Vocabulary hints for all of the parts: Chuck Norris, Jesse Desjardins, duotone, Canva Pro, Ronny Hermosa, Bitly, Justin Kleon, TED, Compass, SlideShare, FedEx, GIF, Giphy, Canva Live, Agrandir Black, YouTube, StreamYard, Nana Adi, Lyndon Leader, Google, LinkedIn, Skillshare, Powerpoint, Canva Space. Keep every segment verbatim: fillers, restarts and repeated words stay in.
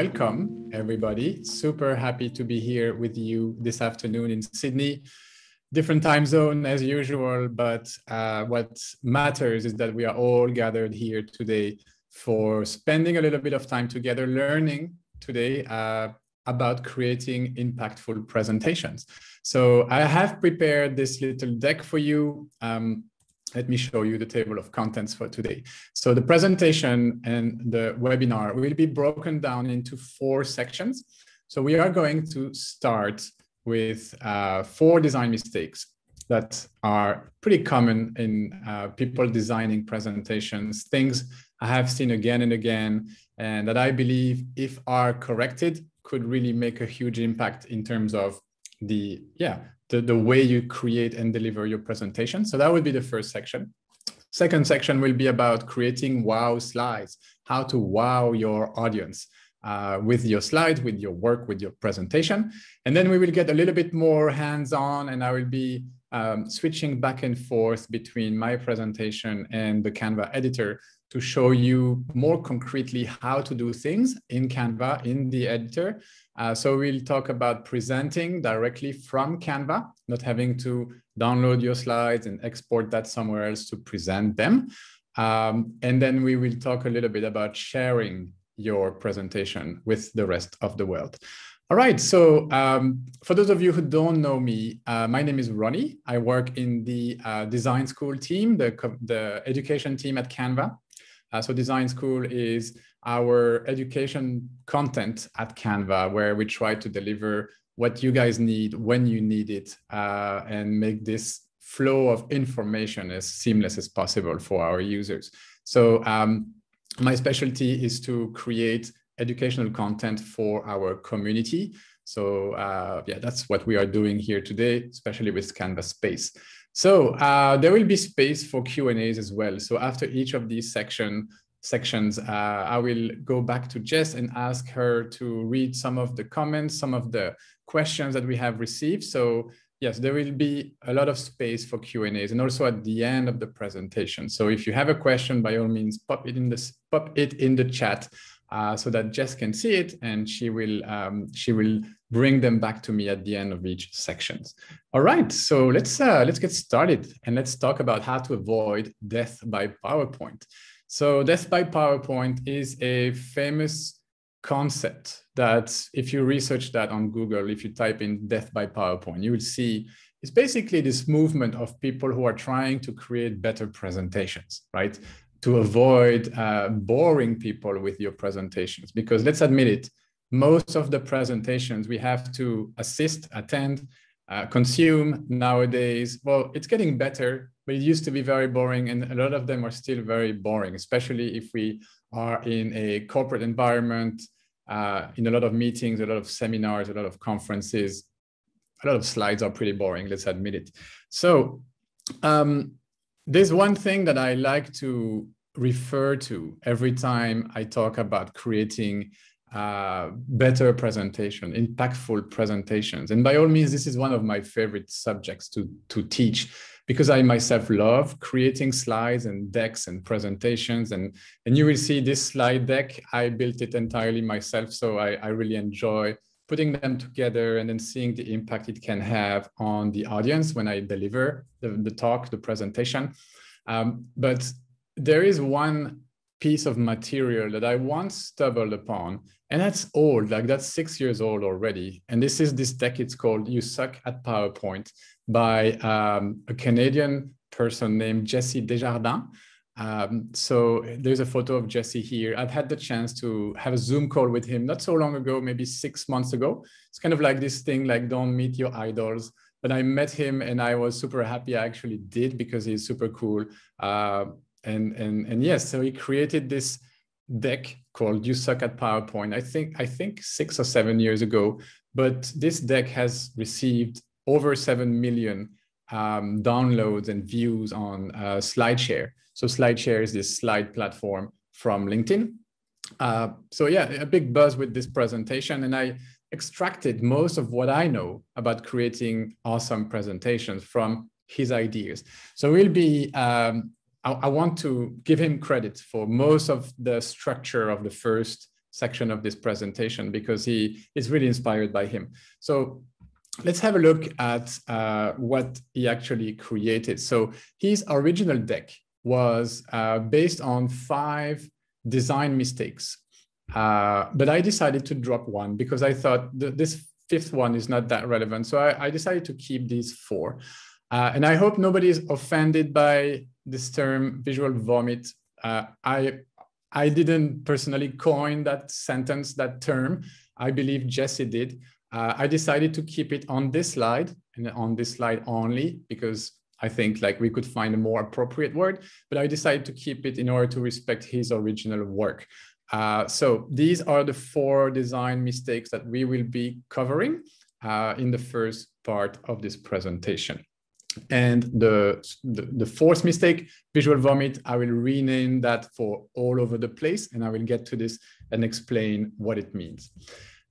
welcome everybody. Super happy to be here with you this afternoon in Sydney. Different time zone as usual, but uh, what matters is that we are all gathered here today for spending a little bit of time together, learning today uh, about creating impactful presentations. So I have prepared this little deck for you. Um, Let me show you the table of contents for today. So the presentation and the webinar will be broken down into four sections. So we are going to start with uh, four design mistakes that are pretty common in uh, people designing presentations, things I have seen again and again, and that I believe, if are corrected, could really make a huge impact in terms of the, yeah, The, the way you create and deliver your presentation. So that would be the first section. Second section will be about creating wow slides, how to wow your audience uh, with your slides, with your work, with your presentation. And then we will get a little bit more hands-on, and I will be um, switching back and forth between my presentation and the Canva editor to show you more concretely how to do things in Canva, in the editor. Uh, so we'll talk about presenting directly from Canva, not having to download your slides and export that somewhere else to present them. Um, and then we will talk a little bit about sharing your presentation with the rest of the world. All right, so um, for those of you who don't know me, uh, my name is Ronnie. I work in the uh, design school team, the, the education team at Canva. Uh, so design school is our education content at Canva, where we try to deliver what you guys need when you need it uh, and make this flow of information as seamless as possible for our users. So um, my specialty is to create educational content for our community. So uh, yeah, that's what we are doing here today, especially with Canva Space. So uh, there will be space for Q and A's as well. So after each of these section, sections, uh, I will go back to Jess and ask her to read some of the comments, some of the questions that we have received. So yes, there will be a lot of space for Q and A's, and also at the end of the presentation. So if you have a question, by all means, pop it in the, pop it in the chat uh, so that Jess can see it, and she will, um, she will bring them back to me at the end of each section. All right, so let's, uh, let's get started, and let's talk about how to avoid death by PowerPoint. So death by PowerPoint is a famous concept that, if you research that on Google, if you type in death by PowerPoint, you will see it's basically this movement of people who are trying to create better presentations, right? To avoid uh, boring people with your presentations, because let's admit it, most of the presentations we have to assist, attend, uh, consume nowadays. Well, it's getting better, but it used to be very boring, and a lot of them are still very boring, especially if we are in a corporate environment, uh, in a lot of meetings, a lot of seminars, a lot of conferences. A lot of slides are pretty boring, let's admit it. So um, there's one thing that I like to refer to every time I talk about creating Uh, better presentation, impactful presentations. And by all means, this is one of my favorite subjects to, to teach, because I myself love creating slides and decks and presentations. And, and you will see this slide deck, I built it entirely myself. So I, I really enjoy putting them together and then seeing the impact it can have on the audience when I deliver the, the talk, the presentation. Um, but there is one piece of material that I once stumbled upon, and that's old, like that's six years old already. And this is this deck, it's called You Suck at PowerPoint by um, a Canadian person named Jesse Desjardins. Um, so there's a photo of Jesse here. I've had the chance to have a Zoom call with him not so long ago, maybe six months ago. It's kind of like this thing, like don't meet your idols. But I met him and I was super happy I actually did, because he's super cool. Uh, And, and, and yes, so he created this deck called You Suck at PowerPoint, I think, I think six or seven years ago. But this deck has received over seven million um, downloads and views on uh, SlideShare. So SlideShare is this slide platform from LinkedIn. Uh, so yeah, a big buzz with this presentation. And I extracted most of what I know about creating awesome presentations from his ideas. So we'll be... Um, I want to give him credit for most of the structure of the first section of this presentation because he is really inspired by him. So let's have a look at uh, what he actually created. So his original deck was uh, based on five design mistakes. Uh, but I decided to drop one because I thought th this fifth one is not that relevant. So I, I decided to keep these four. Uh, and I hope nobody is offended by this term visual vomit. Uh, I, I didn't personally coin that sentence, that term. I believe Jesse did. Uh, I decided to keep it on this slide and on this slide only because I think like we could find a more appropriate word, but I decided to keep it in order to respect his original work. Uh, so these are the four design mistakes that we will be covering uh, in the first part of this presentation. And the, the, the fourth mistake, visual vomit, I will rename that for all over the place, and I will get to this and explain what it means.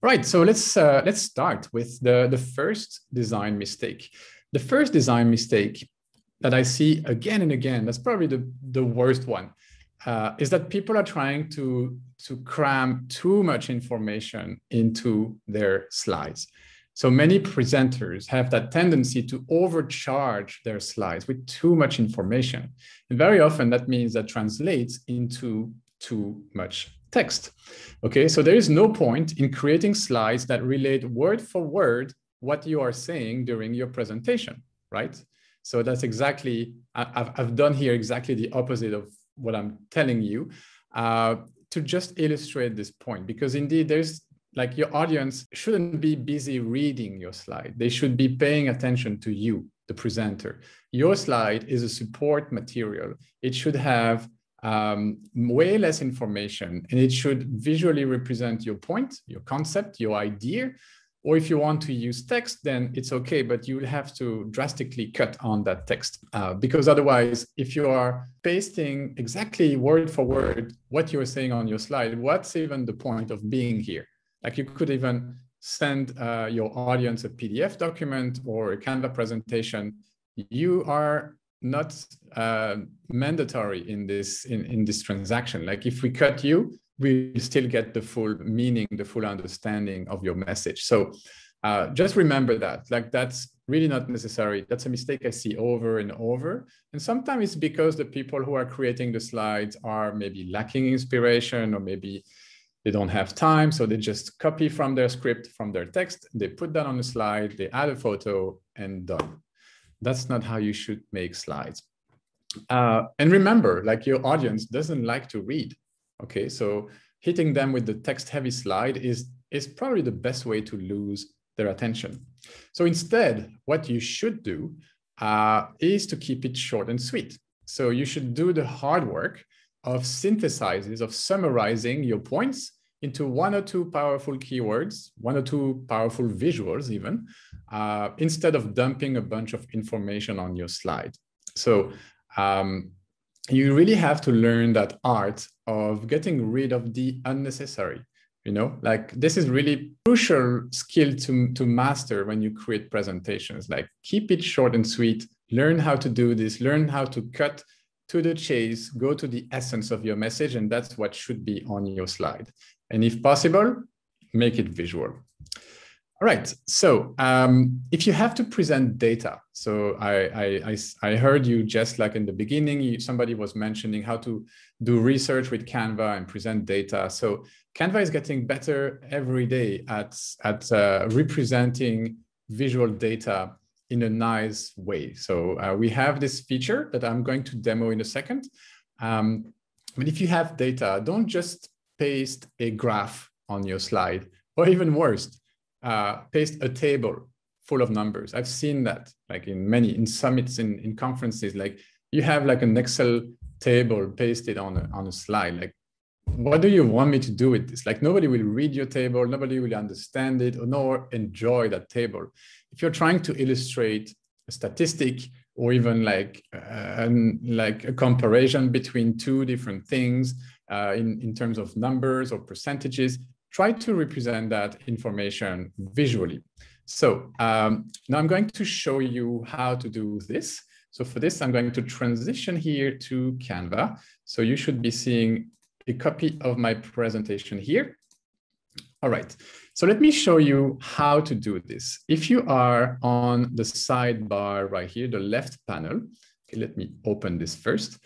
Right, so let's, uh, let's start with the, the first design mistake. The first design mistake that I see again and again, that's probably the, the worst one, uh, is that people are trying to, to cram too much information into their slides. So many presenters have that tendency to overcharge their slides with too much information. And very often that means that translates into too much text. Okay, so there is no point in creating slides that relate word for word what you are saying during your presentation, right? So that's exactly, I've, I've done here exactly the opposite of what I'm telling you uh, to just illustrate this point, because indeed there's like your audience shouldn't be busy reading your slide. They should be paying attention to you, the presenter. Your slide is a support material. It should have um, way less information, and it should visually represent your point, your concept, your idea. Or if you want to use text, then it's okay, but you will have to drastically cut on that text uh, because otherwise, if you are pasting exactly word for word what you are saying on your slide, what's even the point of being here? Like you could even send uh, your audience a P D F document or a Canva presentation. You are not uh, mandatory in this, in, in this transaction. Like if we cut you, we still get the full meaning, the full understanding of your message. So uh, just remember that, like that's really not necessary. That's a mistake I see over and over. And sometimes it's because the people who are creating the slides are maybe lacking inspiration, or maybe they don't have time. So they just copy from their script, from their text, they put that on the slide, they add a photo, and done. That's not how you should make slides. Uh, and remember, like your audience doesn't like to read. Okay, so hitting them with the text-heavy slide is, is probably the best way to lose their attention. So instead, what you should do uh, is to keep it short and sweet. So you should do the hard work of synthesizing, of summarizing your points into one or two powerful keywords, one or two powerful visuals even, uh, instead of dumping a bunch of information on your slide. So um, you really have to learn that art of getting rid of the unnecessary, you know, like this is really crucial skill to, to master when you create presentations, like keep it short and sweet, learn how to do this, learn how to cut to the chase, go to the essence of your message, and that's what should be on your slide. And if possible, make it visual. All right, so um, if you have to present data, so I, I, I heard you just like in the beginning, you, somebody was mentioning how to do research with Canva and present data. So Canva is getting better every day at, at uh, representing visual data in a nice way. So uh, we have this feature that I'm going to demo in a second. Um, but if you have data, don't just paste a graph on your slide, or even worse, Uh, paste a table full of numbers. I've seen that like in many, in summits, in, in conferences, like you have like an Excel table pasted on a, on a slide. Like, what do you want me to do with this? Like nobody will read your table, nobody will understand it, or nor enjoy that table. If you're trying to illustrate a statistic or even like, uh, like a comparison between two different things uh, in, in terms of numbers or percentages, try to represent that information visually. So um, now I'm going to show you how to do this. So for this, I'm going to transition here to Canva. So you should be seeing a copy of my presentation here. All right, so let me show you how to do this. If you are on the sidebar right here, the left panel, okay, let me open this first.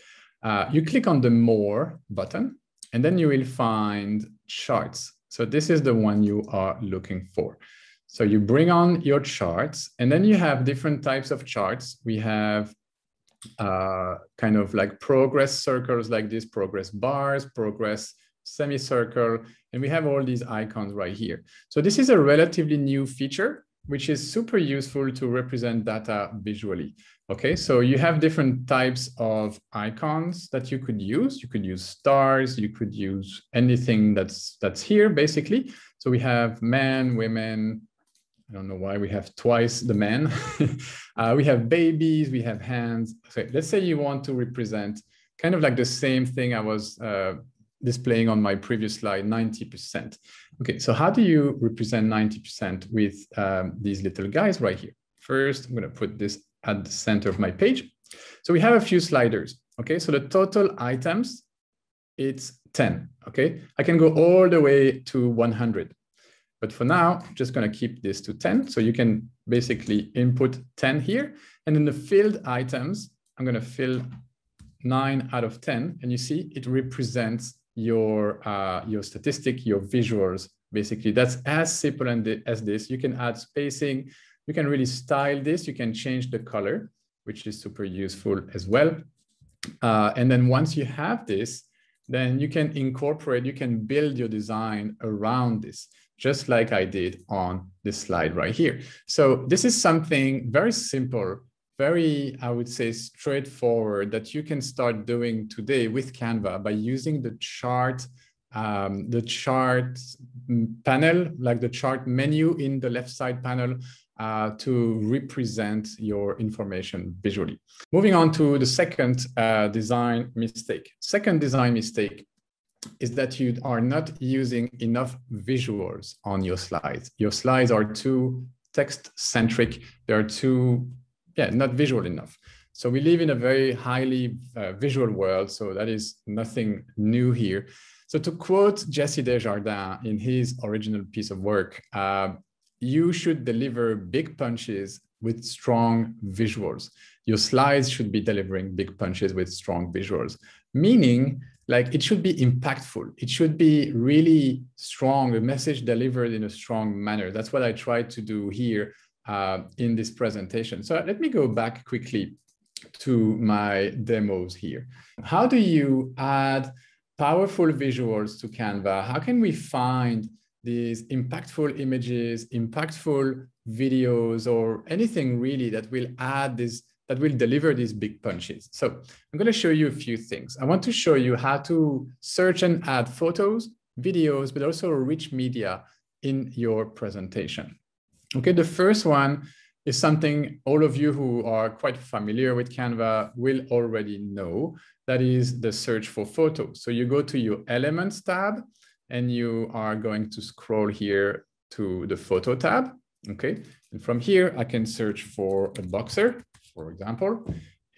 Uh, you click on the More button, and then you will find charts. So this is the one you are looking for. So you bring on your charts, and then you have different types of charts. We have uh, kind of like progress circles like this, progress bars, progress semicircle, and we have all these icons right here. So this is a relatively new feature, which is super useful to represent data visually. Okay, so you have different types of icons that you could use. You could use stars, you could use anything that's that's here basically. So we have men, women, I don't know why we have twice the men. uh, we have babies, we have hands. Okay, let's say you want to represent kind of like the same thing I was uh, displaying on my previous slide, ninety percent. Okay, so how do you represent ninety percent with um, these little guys right here? First, I'm going to put this at the center of my page. So we have a few sliders. Okay, so the total items, it's ten. Okay, I can go all the way to one hundred. But for now, I'm just going to keep this to ten. So you can basically input ten here. And in the filled items, I'm going to fill nine out of ten. And you see it represents your uh, your statistic, your visuals. Basically, that's as simple as this. You can add spacing. You can really style this. You can change the color, which is super useful as well. Uh, and then once you have this, then you can incorporate, you can build your design around this, just like I did on this slide right here. So this is something very simple, very, I would say, straightforward that you can start doing today with Canva by using the chart, um, the chart panel, like the chart menu in the left side panel, Uh, to represent your information visually. Moving on to the second uh, design mistake. Second design mistake is that you are not using enough visuals on your slides. Your slides are too text-centric. They are too, yeah, not visual enough. So we live in a very highly uh, visual world, so that is nothing new here. So to quote Jesse Desjardins in his original piece of work, uh, you should deliver big punches with strong visuals. Your slides should be delivering big punches with strong visuals, meaning like it should be impactful. It should be really strong, a message delivered in a strong manner. That's what I tried to do here uh, in this presentation. So let me go back quickly to my demos here. How do you add powerful visuals to Canva? How can we find these impactful images, impactful videos, or anything really that will add this, that will deliver these big punches? So I'm going to show you a few things. I want to show you how to search and add photos, videos, but also rich media in your presentation. Okay, the first one is something all of you who are quite familiar with Canva will already know. That is the search for photos. So you go to your Elements tab, and you are going to scroll here to the photo tab, okay? And from here, I can search for a boxer, for example,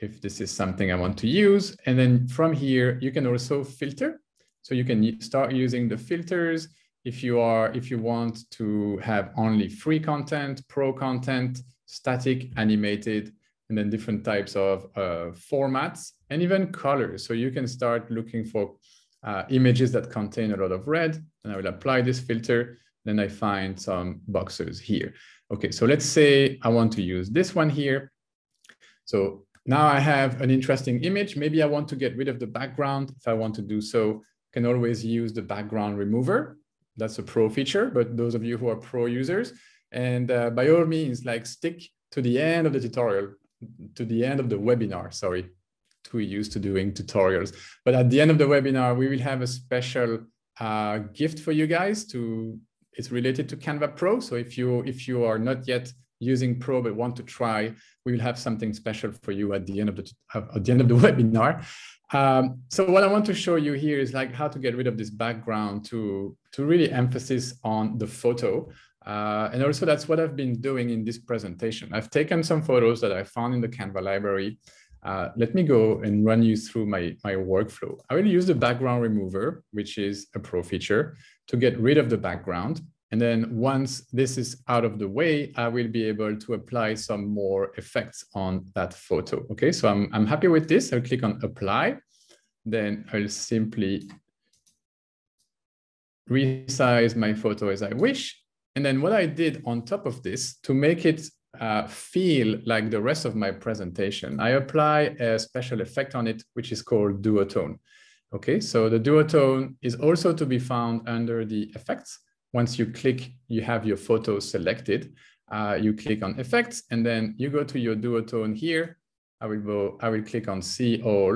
if this is something I want to use. And then from here, you can also filter. So you can start using the filters if you are, if you want to have only free content, pro content, static, animated, and then different types of uh, formats and even colors. So you can start looking for Uh, images that contain a lot of red, and I will apply this filter. Then I find some boxers here. Okay, so let's say I want to use this one here. So now I have an interesting image. Maybe I want to get rid of the background. If I want to do so, I can always use the background remover. That's a pro feature, but those of you who are pro users, and uh, by all means, like stick to the end of the tutorial, to the end of the webinar, sorry. We're used to doing tutorials, but at the end of the webinar, we will have a special uh, gift for you guys. To it's related to Canva Pro. So if you if you are not yet using Pro but want to try, we will have something special for you at the end of the at the end of the webinar. Um, so what I want to show you here is like how to get rid of this background to to really emphasis on the photo. Uh, and also that's what I've been doing in this presentation. I've taken some photos that I found in the Canva library. Uh, let me go and run you through my, my workflow. I will use the background remover, which is a pro feature, to get rid of the background. And then once this is out of the way, I will be able to apply some more effects on that photo. Okay, so I'm, I'm happy with this. I'll click on apply. Then I'll simply resize my photo as I wish. And then what I did on top of this to make it Uh, feel like the rest of my presentation, I apply a special effect on it, which is called duotone. Okay, so the duotone is also to be found under the effects. Once you click, you have your photo selected. Uh, you click on effects, and then you go to your duotone here. I will go, I will click on see all.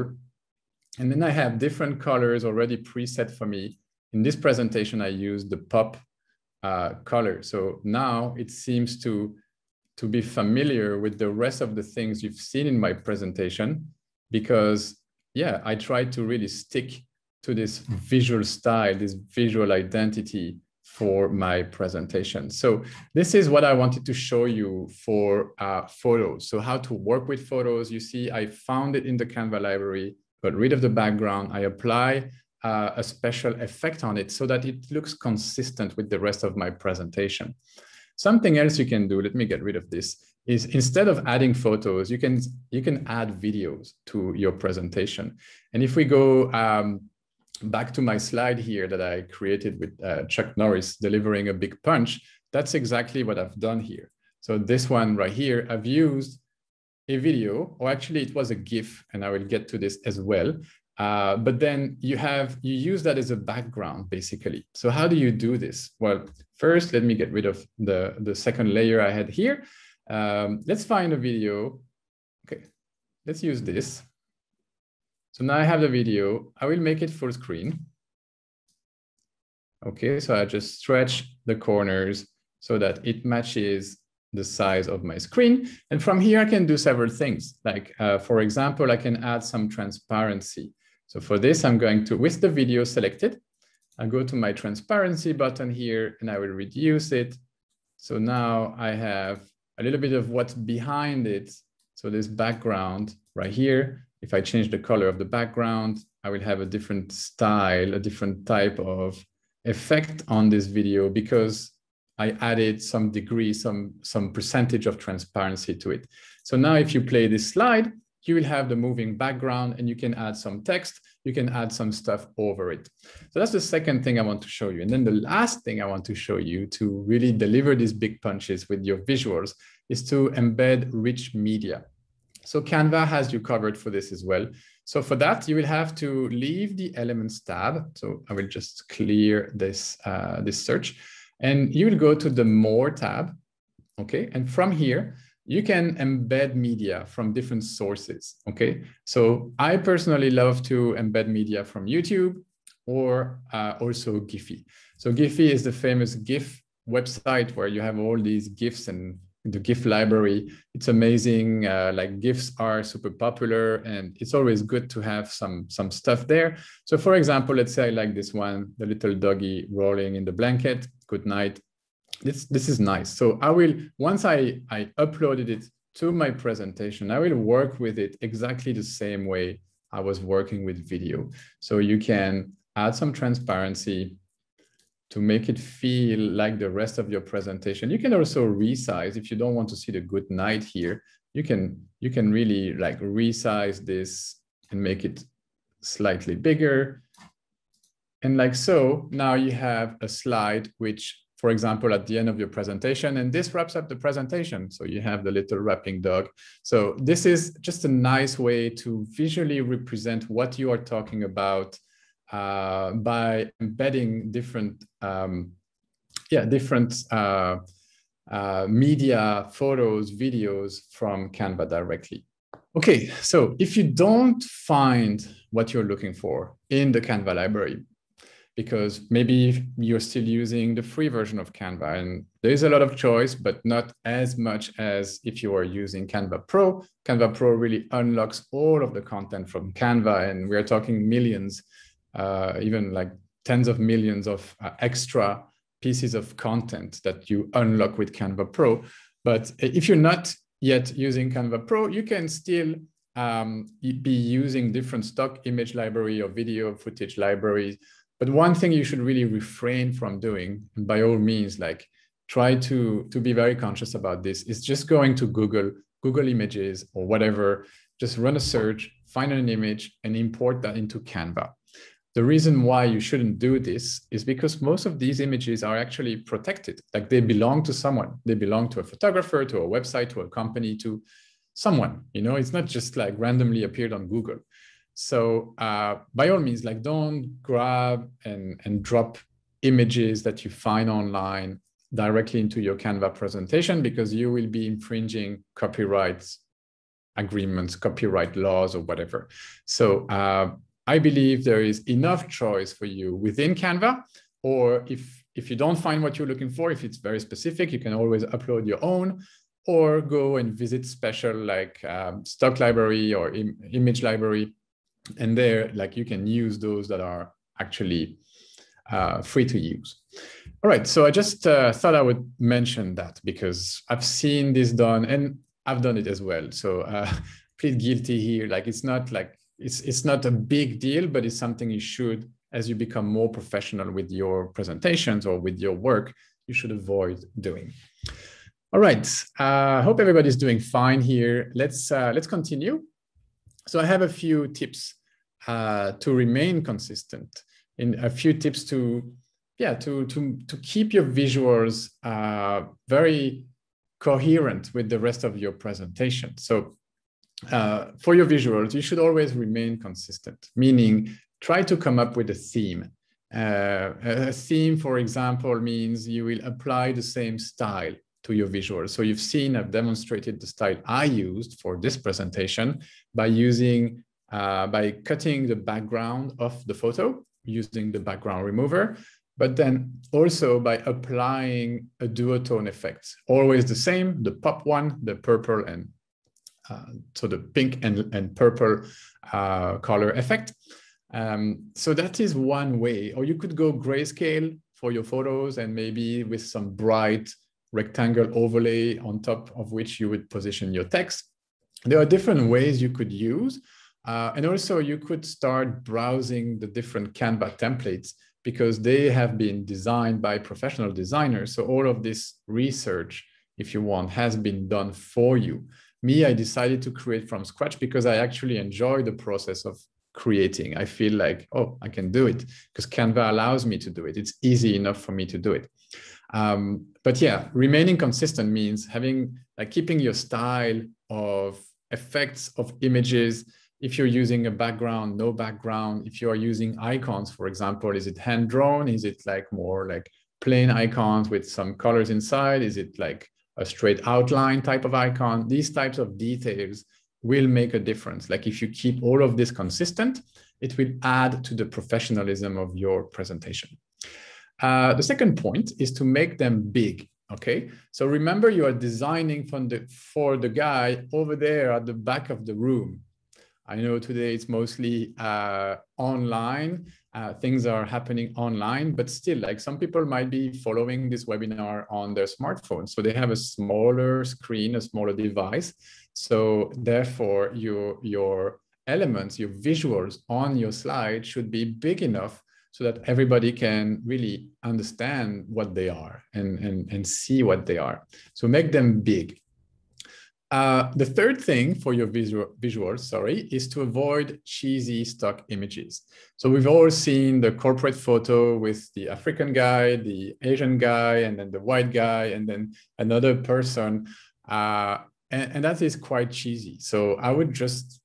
And then I have different colors already preset for me. In this presentation, I use the pop uh, color. So now it seems to to be familiar with the rest of the things you've seen in my presentation, because yeah, I try to really stick to this visual style, this visual identity for my presentation. So this is what I wanted to show you for uh, photos. So how to work with photos. You see, I found it in the Canva library, got rid of the background. I apply uh, a special effect on it so that it looks consistent with the rest of my presentation. Something else you can do, let me get rid of this, is instead of adding photos, you can, you can add videos to your presentation. And if we go um, back to my slide here that I created with uh, Chuck Norris delivering a big punch, that's exactly what I've done here. So this one right here, I've used a video, or actually it was a GIF, and I will get to this as well. Uh, but then you have, you use that as a background, basically. So how do you do this? Well, first, let me get rid of the, the second layer I had here. Um, let's find a video. Okay, let's use this. So now I have the video. I will make it full screen. Okay, so I just stretch the corners so that it matches the size of my screen. And from here, I can do several things. Like, uh, for example, I can add some transparency. So for this, I'm going to, with the video selected, I go to my transparency button here and I will reduce it. So now I have a little bit of what's behind it. So this background right here, if I change the color of the background, I will have a different style, a different type of effect on this video because I added some degree, some, some percentage of transparency to it. So now if you play this slide, you will have the moving background and you can add some text, you can add some stuff over it. So that's the second thing I want to show you. And then the last thing I want to show you to really deliver these big punches with your visuals is to embed rich media. So Canva has you covered for this as well. So for that, you will have to leave the Elements tab. So I will just clear this, uh, this search, and you will go to the More tab. Okay, and from here, you can embed media from different sources, okay? So I personally love to embed media from YouTube or uh, also Giphy. So Giphy is the famous GIF website where you have all these GIFs and the GIF library. It's amazing, uh, like GIFs are super popular and it's always good to have some, some stuff there. So for example, let's say I like this one, the little doggy rolling in the blanket, good night. This, this is nice. So I will, once I, I uploaded it to my presentation, I will work with it exactly the same way I was working with video. So you can add some transparency to make it feel like the rest of your presentation. You can also resize if you don't want to see the good night here. You can, you can really like resize this and make it slightly bigger. And like so, now you have a slide which, for example, at the end of your presentation, and this wraps up the presentation. So you have the little wrapping dog. So this is just a nice way to visually represent what you are talking about uh, by embedding different, um, yeah, different uh, uh, media, photos, videos from Canva directly. Okay, so if you don't find what you're looking for in the Canva library, because maybe you're still using the free version of Canva and there is a lot of choice, but not as much as if you are using Canva Pro. Canva Pro really unlocks all of the content from Canva, and we're talking millions, uh, even like tens of millions of uh, extra pieces of content that you unlock with Canva Pro. But if you're not yet using Canva Pro, you can still um, be using different stock image library or video footage libraries. But one thing you should really refrain from doing, and by all means, like try to, to be very conscious about this, is just going to Google, Google Images or whatever, just run a search, find an image and import that into Canva. The reason why you shouldn't do this is because most of these images are actually protected. Like they belong to someone. They belong to a photographer, to a website, to a company, to someone, you know, it's not just like randomly appeared on Google. So uh, by all means, like don't grab and, and drop images that you find online directly into your Canva presentation, because you will be infringing copyright agreements, copyright laws or whatever. So uh, I believe there is enough choice for you within Canva, or if, if you don't find what you're looking for, if it's very specific, you can always upload your own or go and visit special like um, stock library or im image library. And there, like you can use those that are actually uh, free to use. All right, so I just uh, thought I would mention that because I've seen this done and I've done it as well. So uh, plead guilty here. Like it's not like, it's, it's not a big deal, but it's something you should, as you become more professional with your presentations or with your work, you should avoid doing. All right, I uh, hope everybody's doing fine here. Let's, uh, let's continue. So I have a few tips uh, to remain consistent, and a few tips to, yeah, to, to, to keep your visuals uh, very coherent with the rest of your presentation. So uh, for your visuals, you should always remain consistent, meaning try to come up with a theme. Uh, a theme, for example, means you will apply the same style to your visuals. So you've seen, I've demonstrated the style I used for this presentation by using, uh, by cutting the background of the photo using the background remover, but then also by applying a duotone effect, always the same, the pop one, the purple and, uh, so the pink and, and purple uh, color effect. Um, so that is one way, or you could go grayscale for your photos and maybe with some bright rectangle overlay on top of which you would position your text. There are different ways you could use. Uh, and also you could start browsing the different Canva templates because they have been designed by professional designers. So all of this research, if you want, has been done for you. Me, I decided to create from scratch because I actually enjoy the process of creating. I feel like, oh, I can do it because Canva allows me to do it. It's easy enough for me to do it. Um, but yeah, remaining consistent means having, like keeping your style of effects of images. If you're using a background, no background, if you are using icons, for example, is it hand drawn? Is it like more like plain icons with some colors inside? Is it like a straight outline type of icon? These types of details will make a difference. Like if you keep all of this consistent, it will add to the professionalism of your presentation. Uh, the second point is to make them big, okay? So remember you are designing from the, for the guy over there at the back of the room. I know today it's mostly uh, online, uh, things are happening online, but still like some people might be following this webinar on their smartphone. So they have a smaller screen, a smaller device. So therefore your, your elements, your visuals on your slide should be big enough so that everybody can really understand what they are and, and, and see what they are. So make them big. Uh, the third thing for your visual, visuals, sorry, is to avoid cheesy stock images. So we've all seen the corporate photo with the African guy, the Asian guy, and then the white guy, and then another person. Uh, and, and that is quite cheesy. So I would just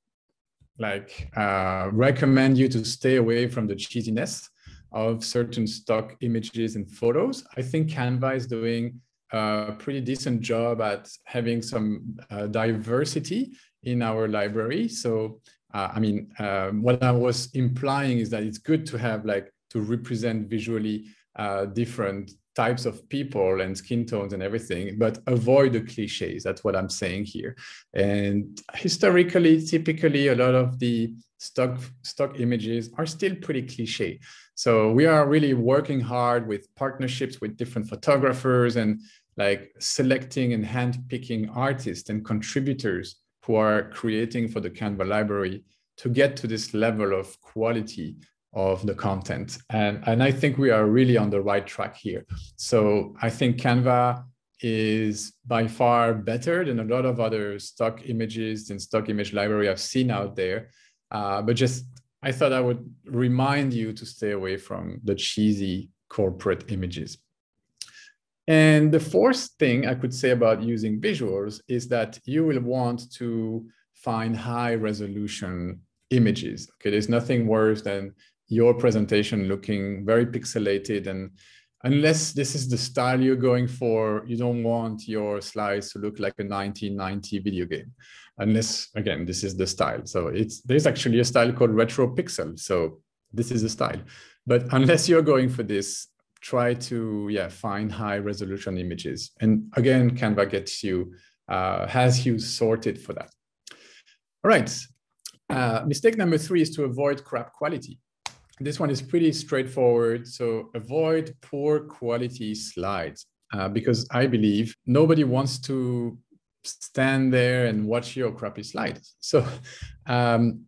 like uh, recommend you to stay away from the cheesiness of certain stock images and photos. I think Canva is doing a pretty decent job at having some uh, diversity in our library. So, uh, I mean, uh, what I was implying is that it's good to have like to represent visually uh, different types of people and skin tones and everything, but avoid the cliches. That's what I'm saying here. And historically, typically, a lot of the stock, stock images are still pretty cliche. So we are really working hard with partnerships with different photographers and like selecting and handpicking artists and contributors who are creating for the Canva library to get to this level of quality of the content. And, and I think we are really on the right track here. So I think Canva is by far better than a lot of other stock images and stock image library I've seen out there. Uh, but just, I thought I would remind you to stay away from the cheesy corporate images. And the fourth thing I could say about using visuals is that you will want to find high resolution images. Okay, there's nothing worse than your presentation looking very pixelated, and unless this is the style you're going for, you don't want your slides to look like a nineteen ninety video game, unless, again, this is the style. So it's, there's actually a style called retro pixel. So this is the style, but unless you're going for this, try to yeah find high resolution images. And again, Canva gets you, uh, has you sorted for that. All right. Uh, mistake number three is to avoid crap quality. This one is pretty straightforward. So avoid poor quality slides, uh, because I believe nobody wants to stand there and watch your crappy slides. So um,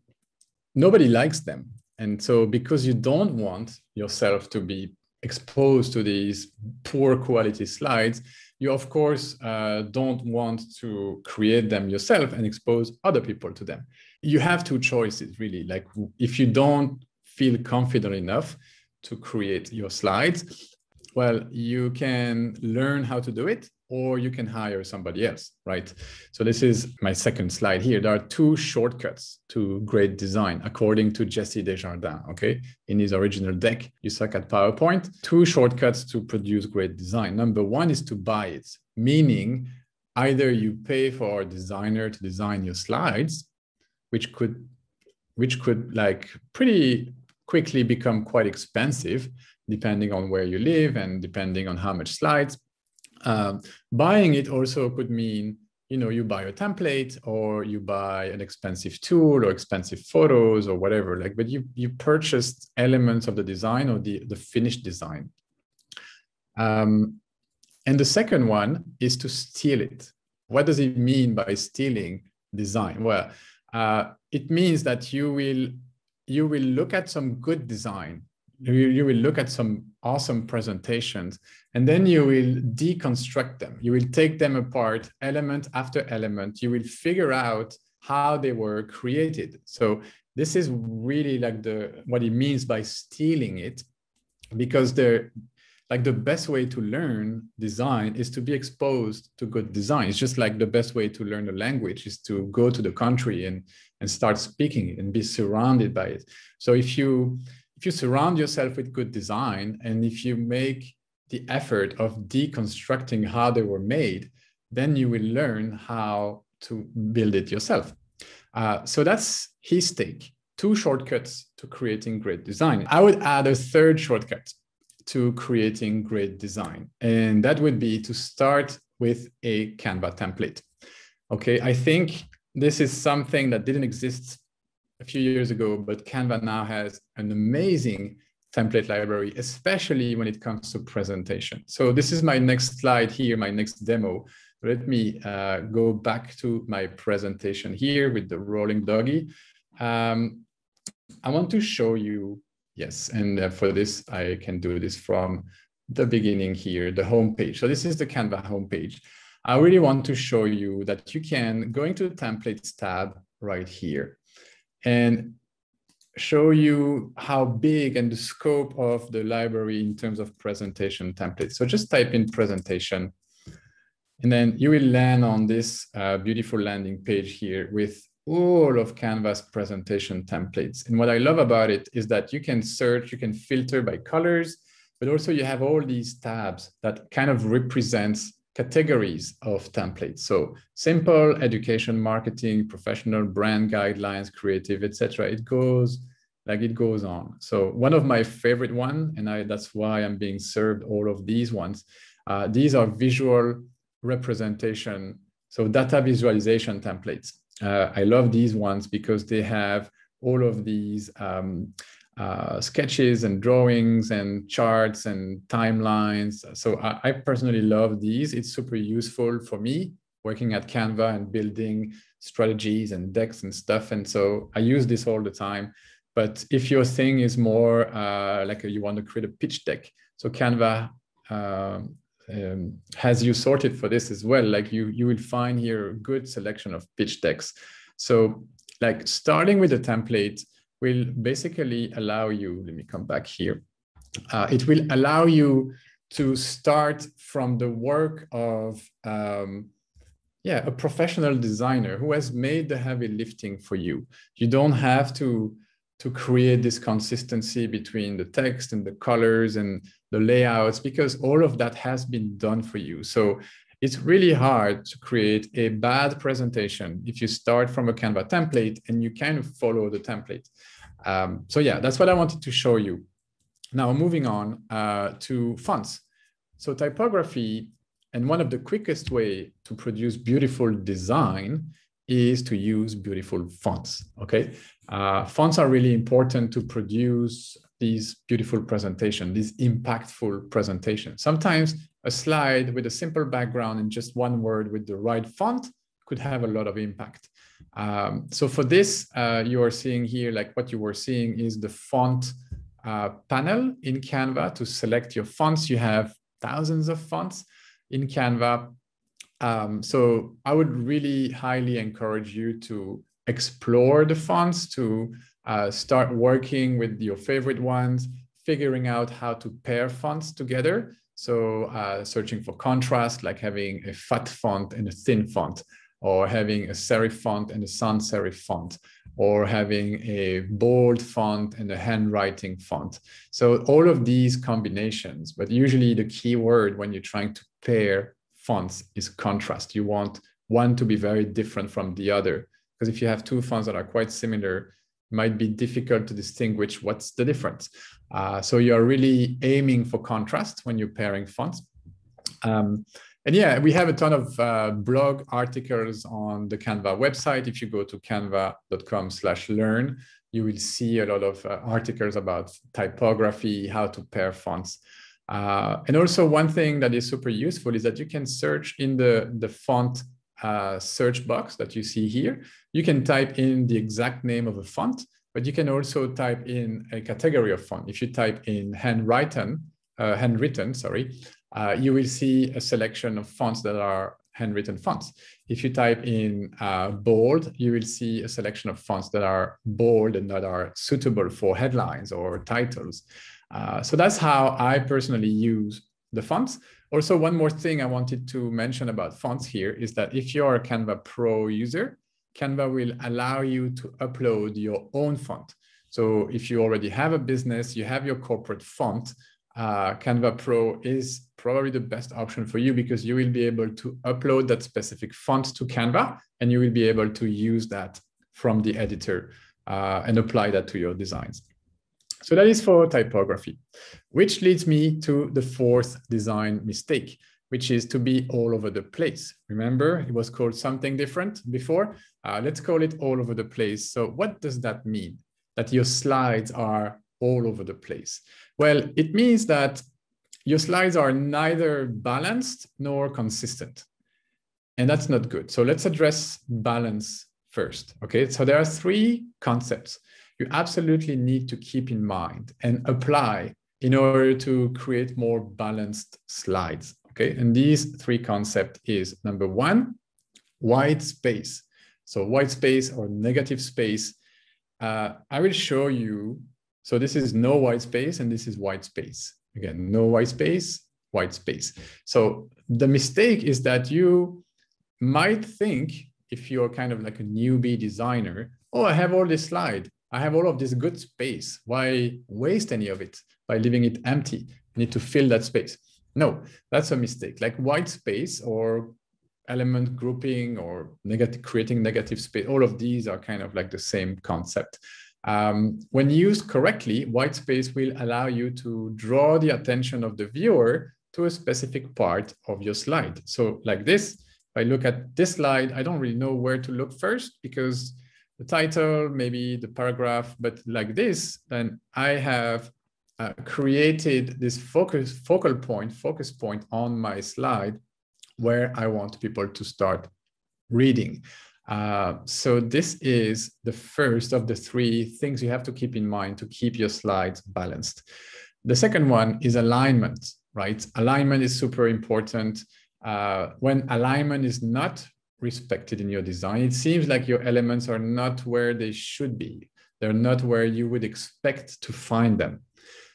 nobody likes them. And so because you don't want yourself to be exposed to these poor quality slides, you of course uh, don't want to create them yourself and expose other people to them. You have two choices, really. Like, if you don't feel confident enough to create your slides, well, you can learn how to do it, or you can hire somebody else, right? So this is my second slide here. There are two shortcuts to great design, according to Jesse Desjardins, okay? In his original deck, You Suck at PowerPoint, two shortcuts to produce great design. Number one is to buy it, meaning either you pay for a designer to design your slides, which could, which could like pretty quickly become quite expensive, depending on where you live and depending on how much slides. Um, buying it also could mean, you know, you buy a template, or you buy an expensive tool, or expensive photos, or whatever, like, but you, you purchased elements of the design, or the, the finished design. Um, and the second one is to steal it. What does it mean by stealing design? Well, uh, it means that you will, you will look at some good design. You, you will look at some awesome presentations, and then you will deconstruct them. You will take them apart, element after element. You will figure out how they were created. So this is really like the what it means by stealing it, because they're like the best way to learn design is to be exposed to good design. It's just like the best way to learn a language is to go to the country and, and start speaking it and be surrounded by it. So if you If you surround yourself with good design, and if you make the effort of deconstructing how they were made, then you will learn how to build it yourself. Uh, so that's his take, two shortcuts to creating great design. I would add a third shortcut to creating great design, and that would be to start with a Canva template. Okay, I think this is something that didn't exist a few years ago, but Canva now has an amazing template library, especially when it comes to presentation. So this is my next slide here, my next demo. Let me uh, go back to my presentation here with the rolling doggy. Um, I want to show you, yes, and uh, for this, I can do this from the beginning here, the homepage. So this is the Canva homepage. I really want to show you that you can go into the templates tab right here and show you how big and the scope of the library in terms of presentation templates. So just type in presentation, and then you will land on this uh, beautiful landing page here with all of Canva's presentation templates. And what I love about it is that you can search, you can filter by colors, but also you have all these tabs that kind of represents categories of templates. So simple, education, marketing, professional, brand guidelines, creative, et cetera. It goes like it goes on. So one of my favorite one, and I, that's why I'm being served all of these ones. Uh, these are visual representation, so data visualization templates. Uh, I love these ones because they have all of these um, Uh, sketches and drawings and charts and timelines. So I, I personally love these. It's super useful for me working at Canva and building strategies and decks and stuff. And so I use this all the time. But if your thing is more uh, like a, you want to create a pitch deck, so Canva um, um, has you sorted for this as well. Like you, you will find here a good selection of pitch decks. So like starting with a template will basically allow you, let me come back here. Uh, it will allow you to start from the work of um, yeah, a professional designer who has made the heavy lifting for you. You don't have to, to create this consistency between the text and the colors and the layouts, because all of that has been done for you. So it's really hard to create a bad presentation if you start from a Canva template and you kind of follow the template. Um, so yeah, that's what I wanted to show you. Now moving on uh, to fonts. So typography, and one of the quickest way to produce beautiful design is to use beautiful fonts, okay? Uh, fonts are really important to produce these beautiful presentations, these impactful presentations. Sometimes a slide with a simple background and just one word with the right font could have a lot of impact. Um, so for this, uh, you are seeing here, like what you were seeing is the font uh, panel in Canva to select your fonts. You have thousands of fonts in Canva. Um, so I would really highly encourage you to explore the fonts, to uh, start working with your favorite ones, figuring out how to pair fonts together. So uh, searching for contrast, like having a fat font and a thin font, or having a serif font and a sans serif font, or having a bold font and a handwriting font. So all of these combinations, but usually the key word when you're trying to pair fonts is contrast. You want one to be very different from the other, because if you have two fonts that are quite similar, it might be difficult to distinguish what's the difference. Uh, so you're really aiming for contrast when you're pairing fonts. Um, and yeah, we have a ton of uh, blog articles on the Canva website. If you go to canva dot com slash learn, you will see a lot of uh, articles about typography, how to pair fonts. Uh, and also one thing that is super useful is that you can search in the, the font uh, search box that you see here. You can type in the exact name of a font, but you can also type in a category of font. If you type in handwritten, uh, handwritten sorry, uh, you will see a selection of fonts that are handwritten fonts. If you type in uh, bold, you will see a selection of fonts that are bold and that are suitable for headlines or titles. Uh, so that's how I personally use the fonts. Also, one more thing I wanted to mention about fonts here is that if you're a Canva Pro user, Canva will allow you to upload your own font. So if you already have a business, you have your corporate font, uh, Canva Pro is probably the best option for you, because you will be able to upload that specific font to Canva, and you will be able to use that from the editor uh, and apply that to your designs. So that is for typography, which leads me to the fourth design mistake, which is to be all over the place. Remember, it was called something different before. Uh, let's call it all over the place. So what does that mean? That your slides are all over the place? Well, it means that your slides are neither balanced nor consistent. And that's not good. So let's address balance first. Okay, so there are three concepts you absolutely need to keep in mind and apply in order to create more balanced slides, okay? And these three concepts is number one, white space. So white space or negative space, uh, I will show you. So this is no white space and this is white space. Again, no white space, white space. So the mistake is that you might think, if you're kind of like a newbie designer, oh, I have all this slide. I have all of this good space. Why waste any of it by leaving it empty? I need to fill that space. No, that's a mistake. Like white space or element grouping or negative, creating negative space, all of these are kind of like the same concept. Um, when used correctly, white space will allow you to draw the attention of the viewer to a specific part of your slide. So like this, if I look at this slide, I don't really know where to look first, because the title, maybe the paragraph, but like this, then I have uh, created this focus, focal point, focus point on my slide where I want people to start reading. Uh, so this is the first of the three things you have to keep in mind to keep your slides balanced. The second one is alignment, right? Alignment is super important. Uh, when alignment is not respected in your design, it seems like your elements are not where they should be. They're not where you would expect to find them.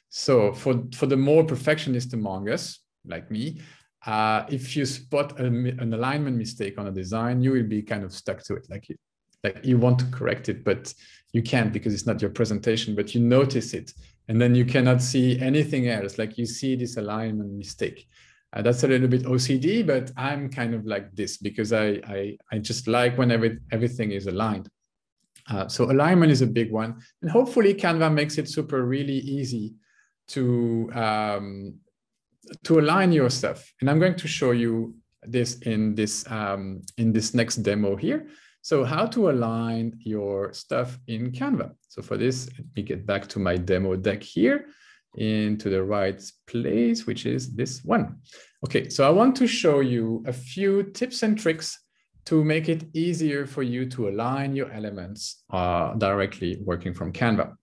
So for, for the more perfectionist among us, like me, Uh, if you spot a, an alignment mistake on a design, you will be kind of stuck to it. Like you, like you want to correct it, but you can't because it's not your presentation, but you notice it. And then you cannot see anything else. Like you see this alignment mistake. Uh, that's a little bit O C D, but I'm kind of like this because I, I, I just like when every, everything is aligned. Uh, so alignment is a big one. And hopefully Canva makes it super really easy to... Um, to align your stuff. And I'm going to show you this in this, um, in this next demo here. So how to align your stuff in Canva. So for this, let me get back to my demo deck here into the right place, which is this one. Okay, so I want to show you a few tips and tricks to make it easier for you to align your elements uh, directly working from Canva.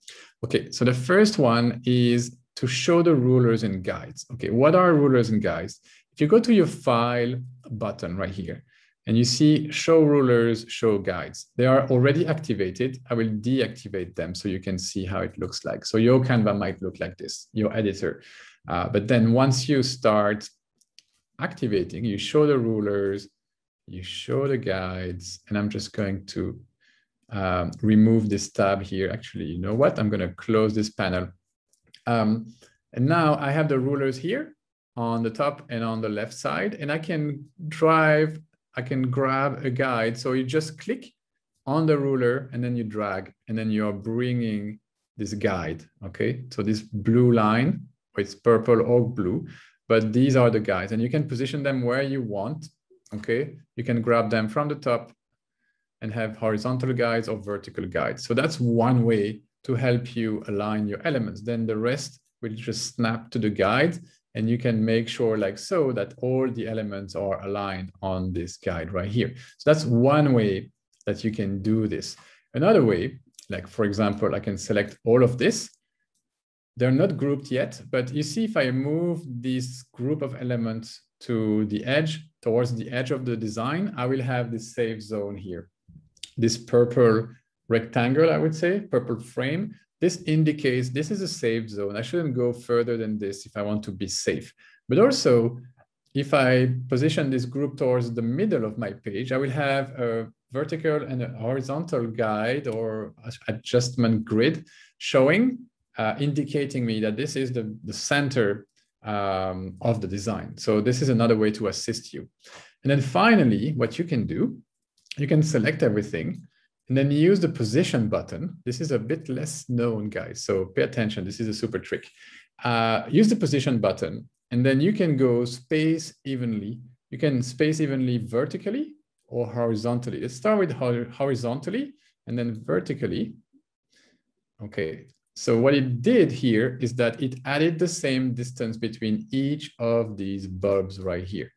Okay, so the first one is to show the rulers and guides. Okay, what are rulers and guides? If you go to your file button right here, and you see show rulers, show guides, they are already activated. I will deactivate them so you can see how it looks like. So your Canva might look like this, your editor. Uh, but then once you start activating, you show the rulers, you show the guides, and I'm just going to um, remove this tab here. Actually, you know what? I'm gonna close this panel. Um, and now I have the rulers here on the top and on the left side, and I can drive, I can grab a guide. So you just click on the ruler and then you drag, and then you're bringing this guide. Okay. So this blue line, it's purple or blue, but these are the guides, and you can position them where you want. Okay. You can grab them from the top and have horizontal guides or vertical guides. So that's one way to help you align your elements. Then the rest will just snap to the guide, and you can make sure like so that all the elements are aligned on this guide right here. So that's one way that you can do this. Another way, like for example, I can select all of this. They're not grouped yet, but you see if I move this group of elements to the edge, towards the edge of the design, I will have this safe zone here, this purple rectangle, I would say, purple frame. This indicates this is a safe zone. I shouldn't go further than this if I want to be safe. But also, if I position this group towards the middle of my page, I will have a vertical and a horizontal guide or adjustment grid showing, uh, indicating me that this is the, the center um, of the design. So this is another way to assist you. And then finally, what you can do, you can select everything. And then you use the position button. This is a bit less known, guys. So pay attention. This is a super trick. Uh, use the position button, and then you can go space evenly. You can space evenly vertically or horizontally. Let's start with horizontally and then vertically. Okay. So what it did here is that it added the same distance between each of these bulbs right here.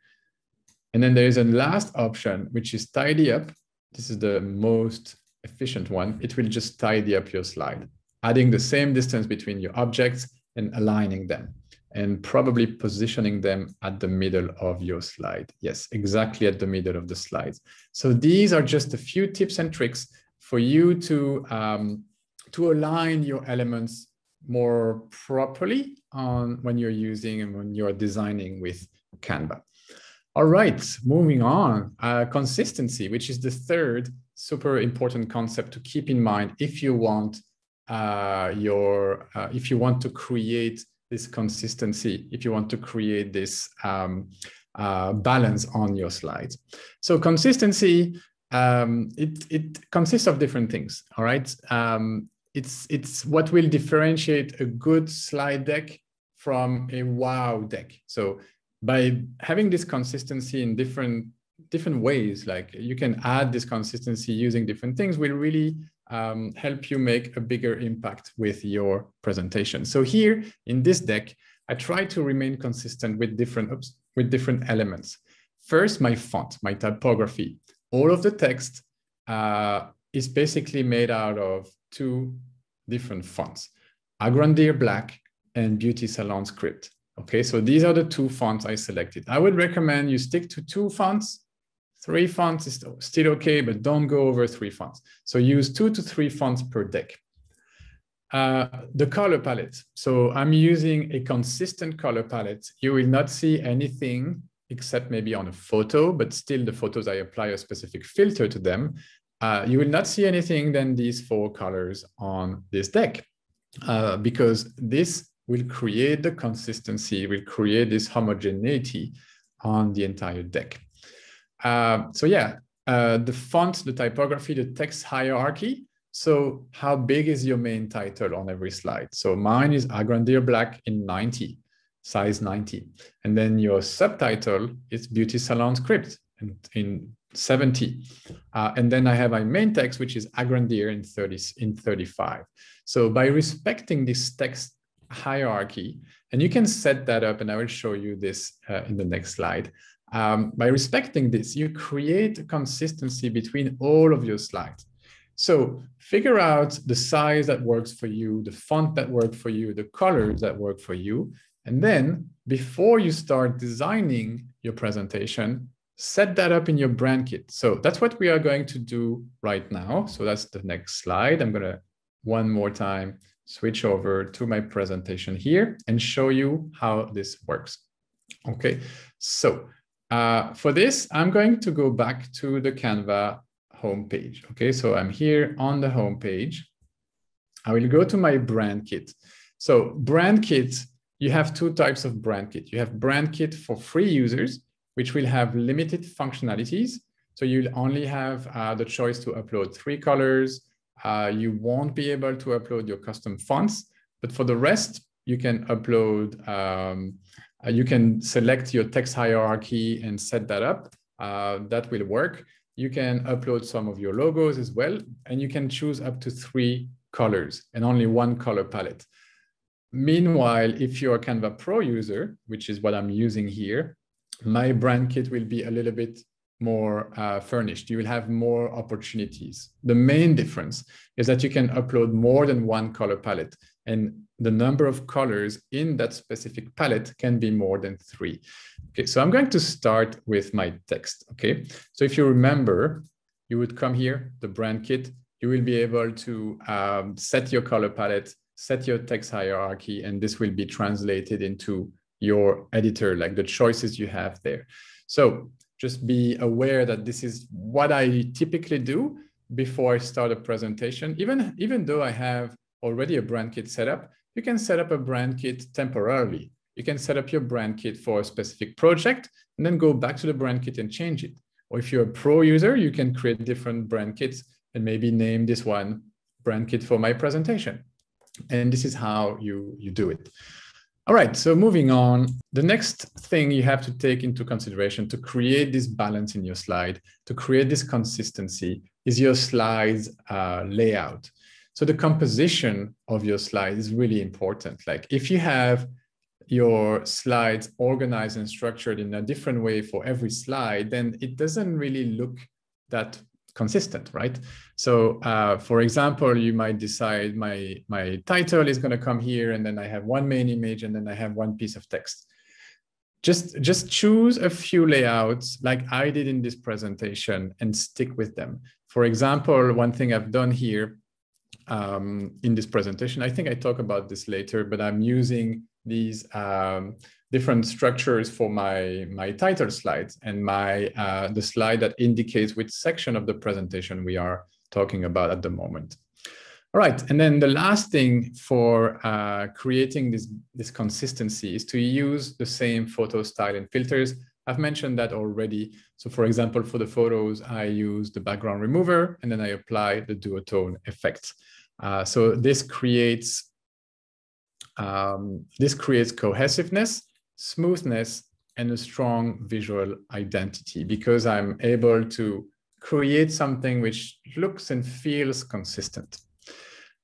And then there is a last option, which is tidy up. This is the most efficient one. It will just tidy up your slide, adding the same distance between your objects and aligning them, and probably positioning them at the middle of your slide. Yes, exactly at the middle of the slides. So these are just a few tips and tricks for you to, um, to align your elements more properly on when you're using and when you're designing with Canva. All right, moving on, uh, consistency, which is the third super important concept to keep in mind if you want uh, your, uh, if you want to create this consistency, if you want to create this um, uh, balance on your slides. So consistency, um, it, it consists of different things, all right? Um, it's, it's what will differentiate a good slide deck from a wow deck. So by having this consistency in different, different ways, like you can add this consistency using different things, will really um, help you make a bigger impact with your presentation. So here in this deck, I try to remain consistent with different, oops, with different elements. First, my font, my typography. all of the text uh, is basically made out of two different fonts, Agrandir Black and Beauty Salon Script. Okay, so these are the two fonts I selected. I would recommend you stick to two fonts. Three fonts is still okay, but don't go over three fonts. So use two to three fonts per deck. Uh, the color palette. So I'm using a consistent color palette. You will not see anything except maybe on a photo, but still the photos, I apply a specific filter to them. Uh, you will not see anything than these four colors on this deck, uh, because this will create the consistency, will create this homogeneity on the entire deck. Uh, so yeah, uh, the font, the typography, the text hierarchy. So how big is your main title on every slide? So mine is Agrandir Black in ninety, size ninety. And then your subtitle is Beauty Salon Script in, in seventy. Uh, and then I have my main text, which is Agrandir in thirty, in thirty-five. So by respecting this text hierarchy, and you can set that up, and I will show you this uh, in the next slide. Um, by respecting this, you create consistency between all of your slides. So figure out the size that works for you, the font that works for you, the colors that work for you. And then before you start designing your presentation, set that up in your brand kit. So that's what we are going to do right now. So that's the next slide. I'm going to one more time switch over to my presentation here and show you how this works. Okay, so uh, for this, I'm going to go back to the Canva homepage. Okay, so I'm here on the homepage. I will go to my brand kit. So brand kit, you have two types of brand kit. You have brand kit for free users, which will have limited functionalities. So you'll only have uh, the choice to upload three colors. Uh, you won't be able to upload your custom fonts, but for the rest, you can upload, um, you can select your text hierarchy and set that up. Uh, that will work. You can upload some of your logos as well, and you can choose up to three colors and only one color palette. Meanwhile, if you're a Canva Pro user, which is what I'm using here, my brand kit will be a little bit more uh, furnished. You will have more opportunities. The main difference is that you can upload more than one color palette, and the number of colors in that specific palette can be more than three. Okay, so I'm going to start with my text. Okay, so if you remember, you would come here, the brand kit, you will be able to um, set your color palette, set your text hierarchy, and this will be translated into your editor, like the choices you have there. So just be aware that this is what I typically do before I start a presentation. Even, even though I have already a brand kit set up, you can set up a brand kit temporarily. You can set up your brand kit for a specific project and then go back to the brand kit and change it. Or if you're a pro user, you can create different brand kits and maybe name this one brand kit for my presentation. And this is how you, you do it. All right, so moving on, the next thing you have to take into consideration to create this balance in your slide, to create this consistency, is your slides uh, layout. So the composition of your slide is really important. Like if you have your slides organized and structured in a different way for every slide, then it doesn't really look that consistent, right? So uh, for example, you might decide my, my title is gonna come here, and then I have one main image, and then I have one piece of text. Just, just choose a few layouts like I did in this presentation and stick with them. For example, one thing I've done here um, in this presentation, I think I talk about this later, but I'm using these um, different structures for my, my title slides and my uh, the slide that indicates which section of the presentation we are talking about at the moment. All right, and then the last thing for uh, creating this, this consistency is to use the same photo style and filters. I've mentioned that already. So for example, for the photos, I use the background remover and then I apply the duotone effect. Uh, so this creates Um, this creates cohesiveness, smoothness, and a strong visual identity because I'm able to create something which looks and feels consistent.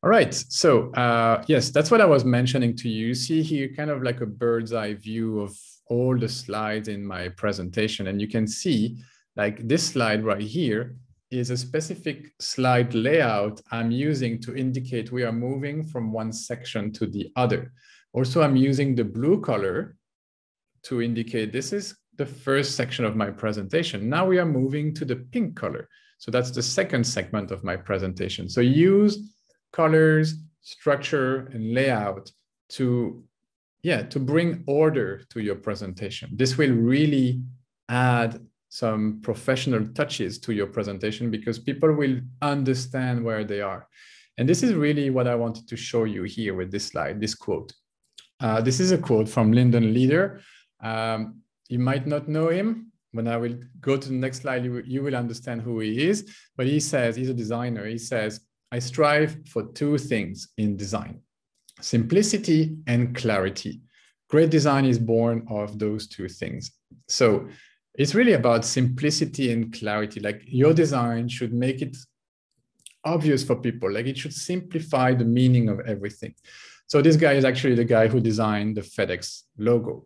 All right, so uh, yes, that's what I was mentioning to you. You see here kind of like a bird's eye view of all the slides in my presentation, and you can see Like this slide right here is a specific slide layout I'm using to indicate we are moving from one section to the other. Also, I'm using the blue color to indicate this is the first section of my presentation. Now we are moving to the pink color. So that's the second segment of my presentation. So use colors, structure, and layout to, yeah, to bring order to your presentation. This will really add some professional touches to your presentation because people will understand where they are. And this is really what I wanted to show you here with this slide, this quote. Uh, this is a quote from Lyndon Leader. Um, you might not know him. When I will go to the next slide, you, you will understand who he is. But he says, he's a designer. He says, I strive for two things in design, simplicity and clarity. Great design is born of those two things. So it's really about simplicity and clarity. Like your design should make it obvious for people. Like it should simplify the meaning of everything. So this guy is actually the guy who designed the FedEx logo.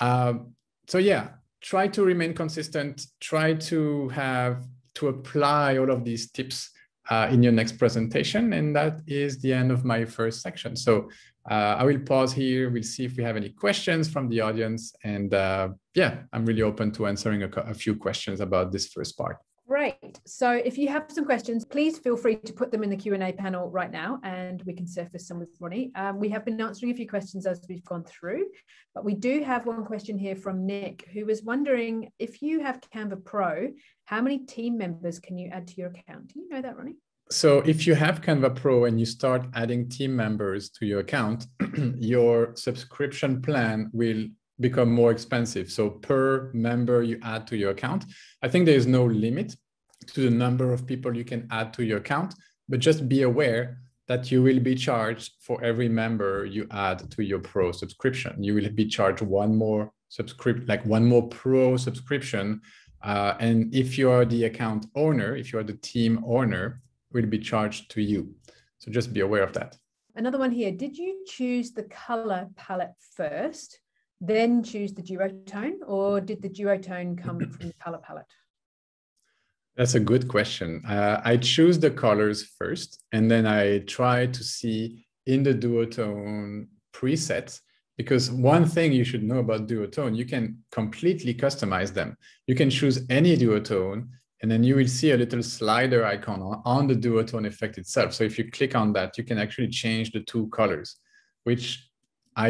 Um, so yeah, try to remain consistent. Try to have to apply all of these tips Uh, in your next presentation. And that is the end of my first section. So uh, I will pause here. We'll see if we have any questions from the audience. And uh, yeah, I'm really open to answering a, a few questions about this first part. Great. So if you have some questions, please feel free to put them in the Q and A panel right now, and we can surface some with Ronnie. Um, we have been answering a few questions as we've gone through, but we do have one question here from Nick, who was wondering if you have Canva Pro, how many team members can you add to your account? Do you know that, Ronnie? So if you have Canva Pro and you start adding team members to your account, your subscription plan will become more expensive. So per member you add to your account, I think there is no limit to the number of people you can add to your account, but just be aware that you will be charged for every member you add to your Pro subscription. You will be charged one more subscription, like one more Pro subscription. Uh, and if you are the account owner, if you are the team owner, it will be charged to you. So just be aware of that. Another one here, did you choose the color palette first, then choose the duotone, or did the duotone come from the color palette? That's a good question. Uh, I choose the colors first, and then I try to see in the duotone presets, because one thing you should know about duotone, you can completely customize them. You can choose any duotone, and then you will see a little slider icon on, on the duotone effect itself. So if you click on that, you can actually change the two colors, which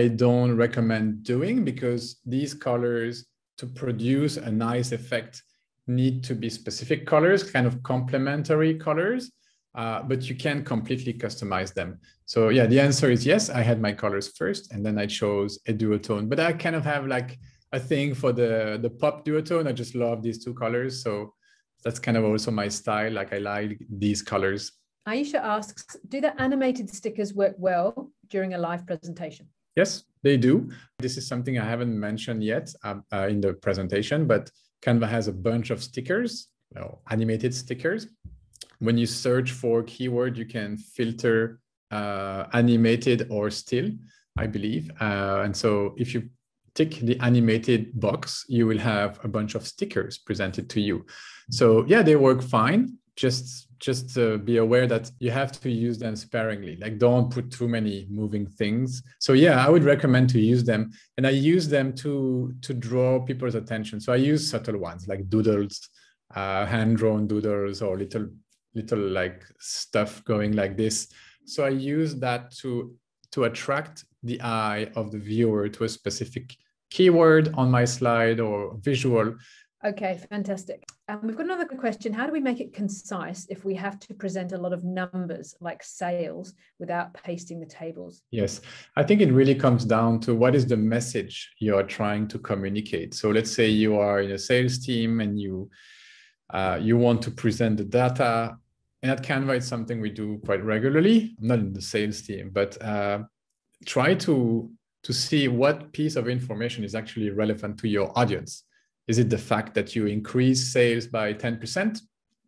I don't recommend doing, because these colors, to produce a nice effect, need to be specific colors, kind of complementary colors, uh, but you can completely customize them. So yeah, the answer is yes, I had my colors first and then I chose a duotone, but I kind of have like a thing for the, the pop duotone. I just love these two colors. So that's kind of also my style. Like I like these colors. Aisha asks, do the animated stickers work well during a live presentation? Yes, they do. This is something I haven't mentioned yet uh, uh, in the presentation, but Canva has a bunch of stickers, you know, animated stickers. When you search for a keyword, you can filter uh, animated or still, I believe. Uh, and so if you tick the animated box, you will have a bunch of stickers presented to you. So yeah, they work fine. Just, just uh, be aware that you have to use them sparingly. Like don't put too many moving things. So yeah, I would recommend to use them. And I use them to, to draw people's attention. So I use subtle ones like doodles, uh, hand-drawn doodles, or little, little like stuff going like this. So I use that to, to attract the eye of the viewer to a specific keyword on my slide or visual. Okay, fantastic. Um, we've got another good question. How do we make it concise if we have to present a lot of numbers like sales without pasting the tables? Yes, I think it really comes down to what is the message you are trying to communicate. So let's say you are in a sales team and you, uh, you want to present the data. And at Canva, it's something we do quite regularly. I'm not in the sales team, but uh, try to, to see what piece of information is actually relevant to your audience. Is it the fact that you increase sales by ten percent?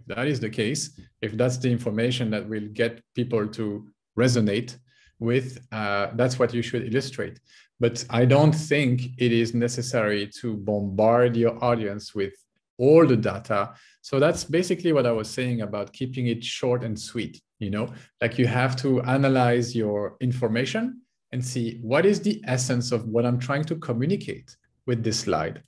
If that is the case, if that's the information that will get people to resonate with, uh, that's what you should illustrate. But I don't think it is necessary to bombard your audience with all the data. So that's basically what I was saying about keeping it short and sweet. You know, like you have to analyze your information and see what is the essence of what I'm trying to communicate with this slide.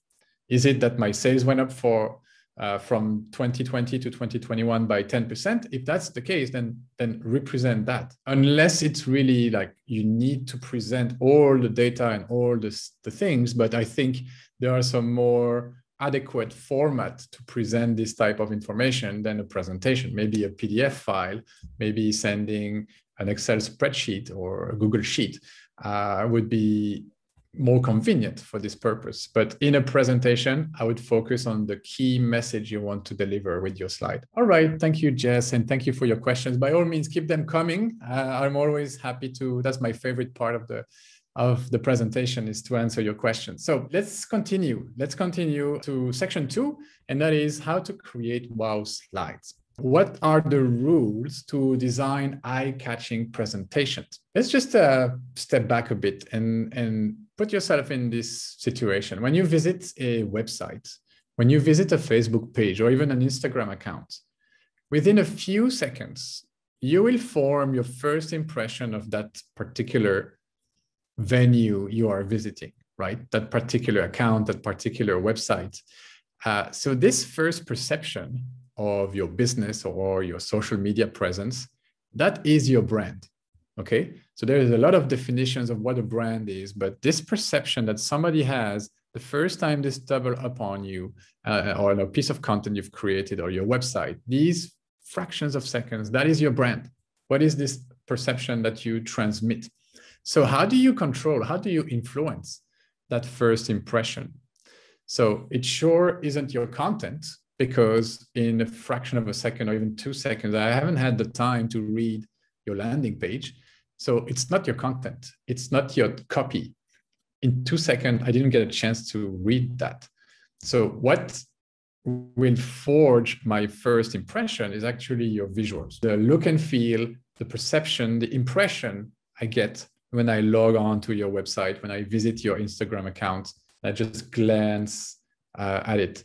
Is it that my sales went up for uh, from twenty twenty to twenty twenty-one by ten percent? If that's the case, then, then represent that. Unless it's really like you need to present all the data and all this, the things, but I think there are some more adequate format to present this type of information than a presentation, maybe a P D F file, maybe sending an Excel spreadsheet or a Google Sheet uh, would be more convenient for this purpose. But in a presentation, I would focus on the key message you want to deliver with your slide. All right, thank you, Jess, and thank you for your questions. By all means, keep them coming. Uh, I'm always happy to, that's my favorite part of the of the presentation is to answer your questions. So let's continue. Let's continue to section two, and that is how to create wow slides. What are the rules to design eye-catching presentations? Let's just uh, step back a bit and, and put yourself in this situation. When you visit a website, when you visit a Facebook page or even an Instagram account, within a few seconds, you will form your first impression of that particular venue you are visiting, right? That particular account, that particular website. Uh, so this first perception of your business or your social media presence, that is your brand, okay? So there is a lot of definitions of what a brand is, but this perception that somebody has the first time they stumble upon you uh, or a piece of content you've created or your website, these fractions of seconds, that is your brand. What is this perception that you transmit? So how do you control, how do you influence that first impression? So it sure isn't your content, because in a fraction of a second or even two seconds, I haven't had the time to read your landing page. So it's not your content, it's not your copy. In two seconds, I didn't get a chance to read that. So what will forge my first impression is actually your visuals, the look and feel, the perception, the impression I get when I log on to your website, when I visit your Instagram account, I just glance uh, at it.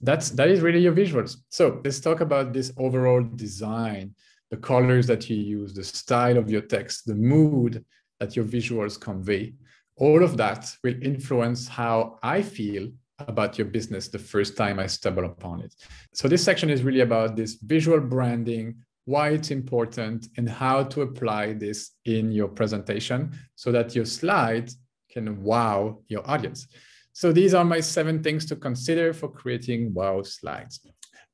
That's, that is really your visuals. So let's talk about this overall design, the colors that you use, the style of your text, the mood that your visuals convey. All of that will influence how I feel about your business the first time I stumble upon it. So this section is really about this visual branding, why it's important, and how to apply this in your presentation so that your slide can wow your audience. So these are my seven things to consider for creating wow slides.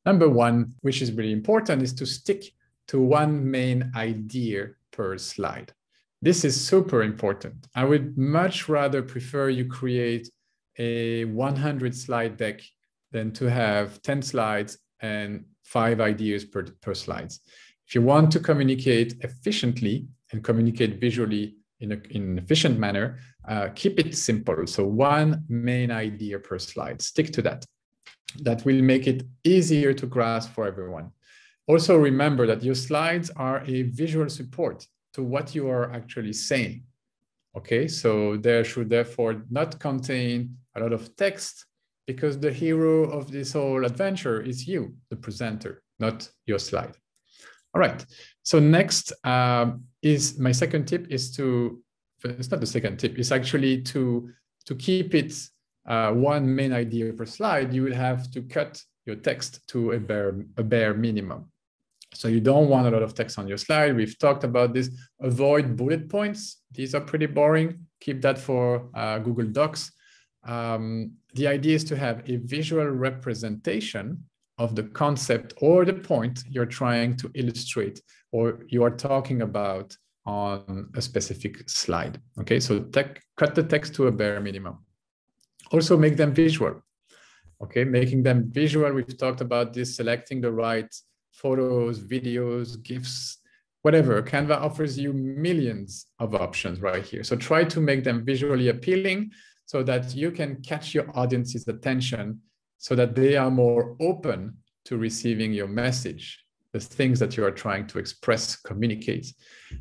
Number one, which is really important, is to stick to one main idea per slide. This is super important. I would much rather prefer you create a one hundred slide deck than to have ten slides and five ideas per, per slide. If you want to communicate efficiently and communicate visually in, a, in an efficient manner, uh, keep it simple. So one main idea per slide, stick to that. That will make it easier to grasp for everyone. Also remember that your slides are a visual support to what you are actually saying. Okay, so there should therefore not contain a lot of text, because the hero of this whole adventure is you, the presenter, not your slide. All right, so next uh, is my second tip is to, it's not the second tip, it's actually to, to keep it uh, one main idea per slide. You will have to cut your text to a bare, a bare minimum. So you don't want a lot of text on your slide. We've talked about this. Avoid bullet points. These are pretty boring. Keep that for uh, Google Docs. Um, the idea is to have a visual representation of the concept or the point you're trying to illustrate or you are talking about on a specific slide. Okay, so tech, cut the text to a bare minimum. Also make them visual. Okay, making them visual. We've talked about this, selecting the right photos, videos, GIFs, whatever. Canva offers you millions of options right here. So try to make them visually appealing, so that you can catch your audience's attention so that they are more open to receiving your message, the things that you are trying to express, communicate.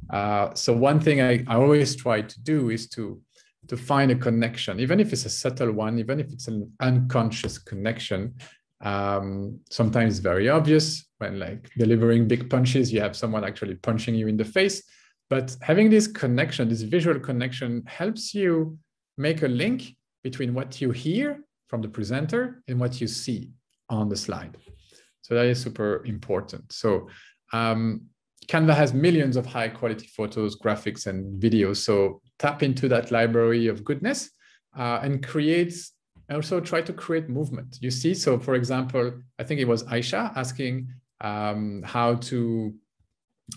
Uh, so one thing I, I always try to do is to, to find a connection, even if it's a subtle one, even if it's an unconscious connection, Um, sometimes very obvious when like delivering big punches, you have someone actually punching you in the face. But having this connection, this visual connection, helps you make a link between what you hear from the presenter and what you see on the slide. So that is super important. So um, Canva has millions of high quality photos, graphics, and videos. So tap into that library of goodness uh, and create, also try to create movement. You see, so for example, I think it was Aisha asking um, how to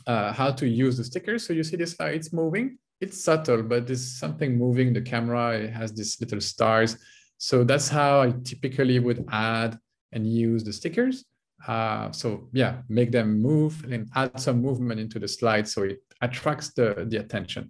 Uh, how to use the stickers. So you see this, uh, it's moving, it's subtle, but there's something moving the camera. It has these little stars. So that's how I typically would add and use the stickers. Uh, so yeah, make them move and add some movement into the slide so it attracts the, the attention.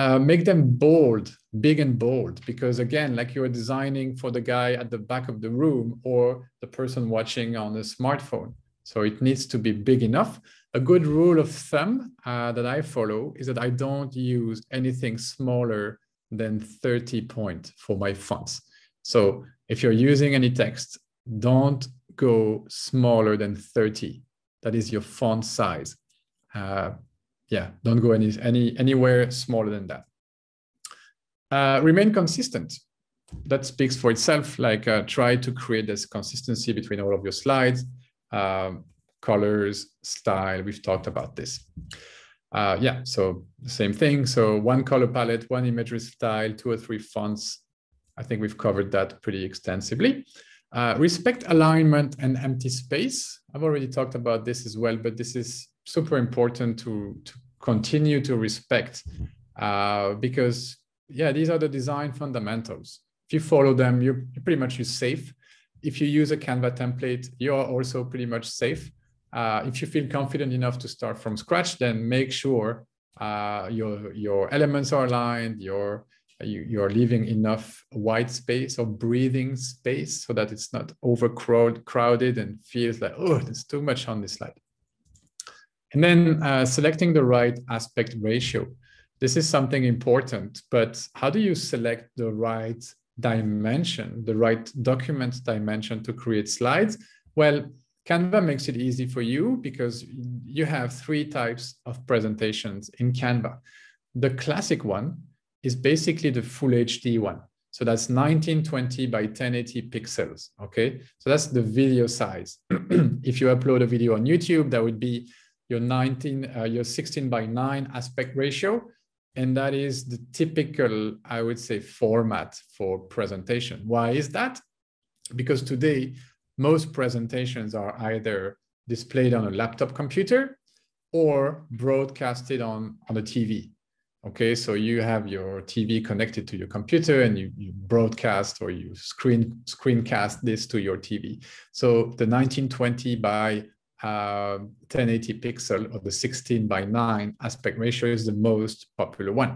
Uh, make them bold, big and bold, because again, like you're designing for the guy at the back of the room or the person watching on a smartphone. So it needs to be big enough. A good rule of thumb uh, that I follow is that I don't use anything smaller than thirty point for my fonts. So if you're using any text, don't go smaller than thirty. That is your font size. Uh, yeah, don't go any, any, anywhere smaller than that. Uh, remain consistent. That speaks for itself. Like uh, try to create this consistency between all of your slides. Um, colors, style, we've talked about this. Uh, yeah, so same thing. So one color palette, one imagery style, two or three fonts. I think we've covered that pretty extensively. Uh, respect alignment and empty space. I've already talked about this as well, but this is super important to, to continue to respect uh, because, yeah, these are the design fundamentals. If you follow them, you're, you're pretty much you're safe. If you use a Canva template, you're also pretty much safe. Uh, if you feel confident enough to start from scratch, then make sure uh, your, your elements are aligned, you're, you, you're leaving enough white space or breathing space so that it's not overcrowded and feels like, oh, there's too much on this slide. And then uh, selecting the right aspect ratio. This is something important, but how do you select the right dimension, the right document dimension to create slides? Well, Canva makes it easy for you because you have three types of presentations in Canva. The classic one is basically the full H D one. So that's nineteen twenty by ten eighty pixels, okay? So that's the video size. If you upload a video on YouTube, that would be your nineteen, uh, your sixteen by nine aspect ratio. And that is the typical, I would say, format for presentation. Why is that? Because today, most presentations are either displayed on a laptop computer or broadcasted on, on a T V. Okay, so you have your T V connected to your computer and you, you broadcast or you screen screencast this to your T V. So the nineteen twenty by Uh, ten eighty pixel or the sixteen by nine aspect ratio is the most popular one.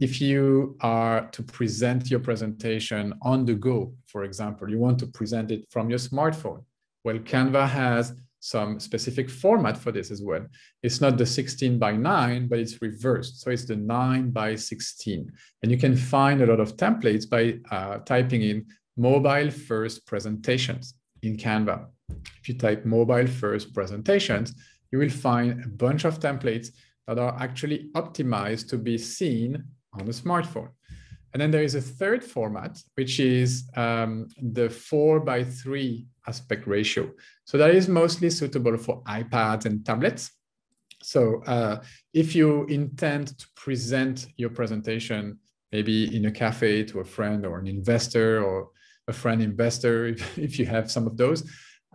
If you are to present your presentation on the go, for example, you want to present it from your smartphone, well, Canva has some specific format for this as well. It's not the sixteen by nine, but it's reversed. So it's the nine by sixteen. And you can find a lot of templates by uh, typing in mobile first presentations in Canva. If you type mobile first presentations, you will find a bunch of templates that are actually optimized to be seen on a smartphone. And then there is a third format, which is um, the four by three aspect ratio. So that is mostly suitable for iPads and tablets. So uh, if you intend to present your presentation, maybe in a cafe to a friend or an investor or a friend investor, if, if you have some of those,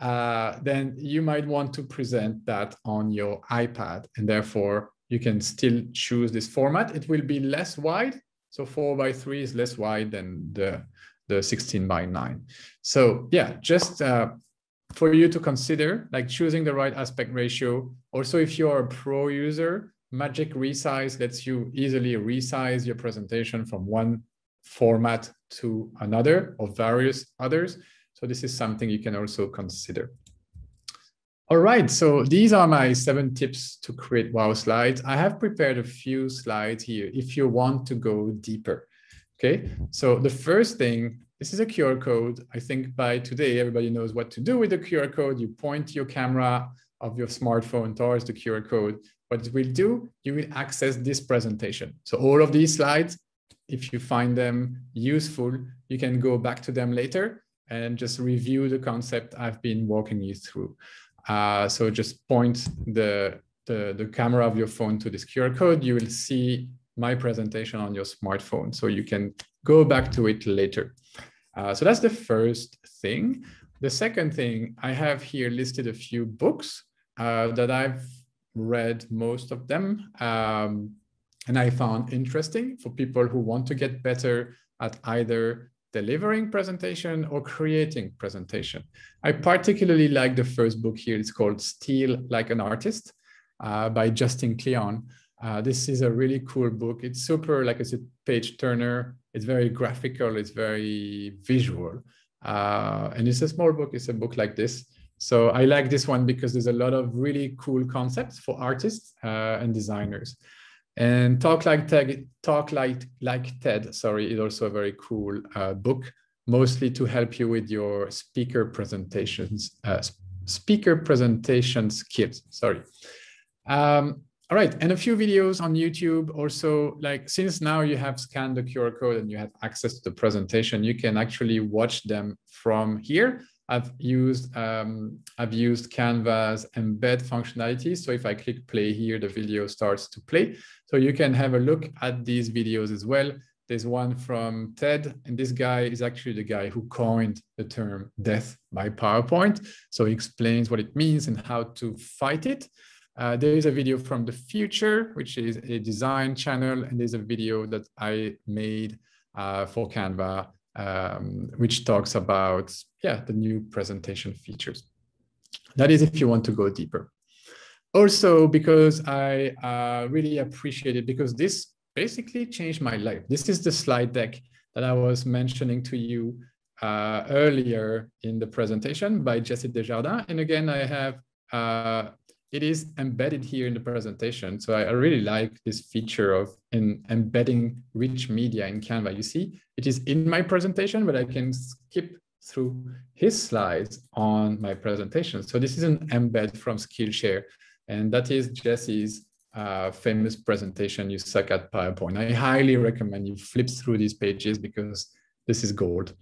Uh, then you might want to present that on your iPad, and therefore you can still choose this format. It will be less wide. So four by three is less wide than the, the sixteen by nine. So yeah, just uh, for you to consider, like choosing the right aspect ratio. Also, if you're a pro user, Magic Resize lets you easily resize your presentation from one format to another or various others. So this is something you can also consider. All right, so these are my seven tips to create wow slides. I have prepared a few slides here if you want to go deeper, okay? So the first thing This is a Q R code. I think by today, everybody knows what to do with the Q R code. You point your camera of your smartphone towards the Q R code. What it will do, you will access this presentation. So all of these slides, if you find them useful, you can go back to them later and just review the concept I've been walking you through. Uh, so just point the, the, the camera of your phone to this Q R code. You will see my presentation on your smartphone, so you can go back to it later. Uh, so that's the first thing. The second thing, I have here listed a few books uh, that I've read, most of them, um, and I found interesting for people who want to get better at either delivering presentation or creating presentation. I particularly like the first book here. It's called Steal Like an Artist uh, by Justin Kleon. Uh, this is a really cool book. It's super, like I said, page turner. It's very graphical. It's very visual. Uh, and it's a small book. It's a book like this. So I like this one because there's a lot of really cool concepts for artists uh, and designers. And Talk Like Ted, Talk Like, like TED, sorry, is also a very cool uh, book, mostly to help you with your speaker presentations, uh, speaker presentation skills, sorry. Um, All right, and a few videos on YouTube also, like since now you have scanned the Q R code and you have access to the presentation, you can actually watch them from here. I've used, um, I've used Canva's embed functionality. So if I click play here, the video starts to play. So you can have a look at these videos as well. There's one from TED, and this guy is actually the guy who coined the term death by PowerPoint. So he explains what it means and how to fight it. Uh, there is a video from The Future, which is a design channel, and there's a video that I made uh, for Canva, um, which talks about yeah the new presentation features. That is if you want to go deeper. Also, because I uh, really appreciate it, because this basically changed my life. This is the slide deck that I was mentioning to you uh, earlier in the presentation by Jesse Desjardins. And again, I have... Uh, It is embedded here in the presentation. So I, I really like this feature of in embedding rich media in Canva. You see, it is in my presentation, but I can skip through his slides on my presentation. So this is an embed from Skillshare. And that is Jesse's uh, famous presentation, You Suck at PowerPoint. I highly recommend you flip through these pages because this is gold.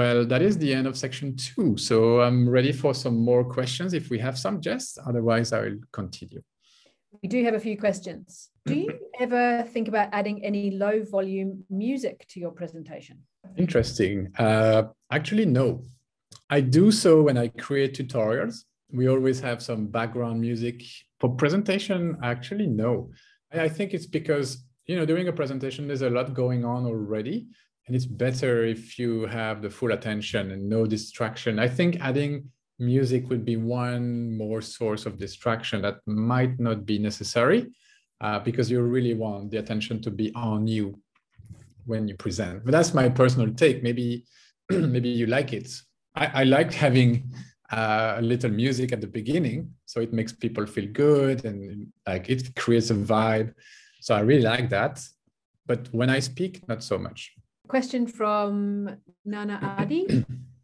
Well, that is the end of section two. So I'm ready for some more questions if we have some, Jess. Otherwise, I will continue. We do have a few questions. Do you ever think about adding any low volume music to your presentation? Interesting. Uh, actually, no. I do so when I create tutorials. We always have some background music. For presentation, actually, no. I think it's because, you know, during a presentation, there's a lot going on already. And it's better if you have the full attention and no distraction. I think adding music would be one more source of distraction that might not be necessary uh, because you really want the attention to be on you when you present. But that's my personal take. Maybe, maybe you like it. I, I like having uh, a little music at the beginning, so it makes people feel good and like it creates a vibe. So I really like that. But when I speak, not so much. Question from Nana Adi.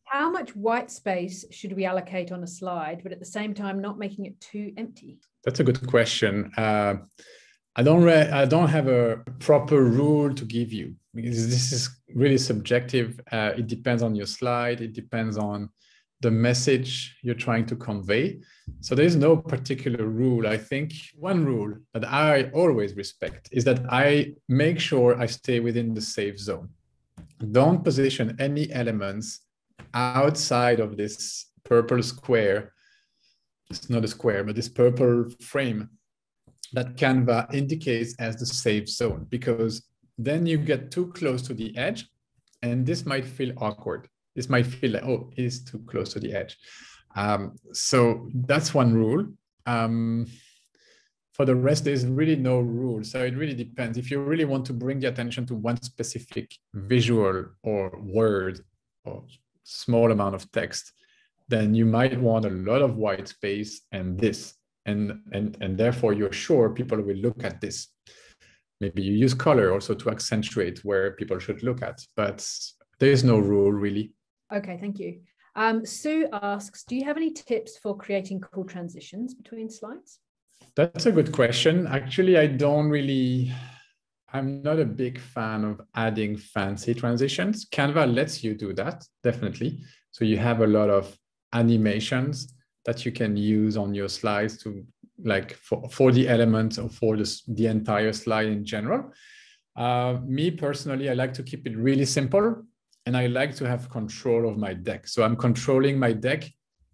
How much white space should we allocate on a slide, but at the same time not making it too empty? That's a good question. Uh, I don't re- I don't have a proper rule to give you because this is really subjective. Uh, it depends on your slide. It depends on the message you're trying to convey. So there is no particular rule. I think one rule that I always respect is that I make sure I stay within the safe zone. Don't position any elements outside of this purple square. It's not a square, but this purple frame that Canva indicates as the safe zone, because then you get too close to the edge and this might feel awkward. This might feel like, oh, it is too close to the edge. Um, so that's one rule. Um, For the rest, there's really no rule. So it really depends. If you really want to bring the attention to one specific visual or word or small amount of text, then you might want a lot of white space and this. And, and, and therefore, you're sure people will look at this. Maybe you use color also to accentuate where people should look at. But There is no rule, really. Okay, thank you. Um, Sue asks, do you have any tips for creating cool transitions between slides? That's a good question. Actually, I don't really, I'm not a big fan of adding fancy transitions. Canva lets you do that, definitely. So you have a lot of animations that you can use on your slides to like for, for the elements or for the, the entire slide in general. Uh, me personally, I like to keep it really simple, and I like to have control of my deck. So I'm controlling my deck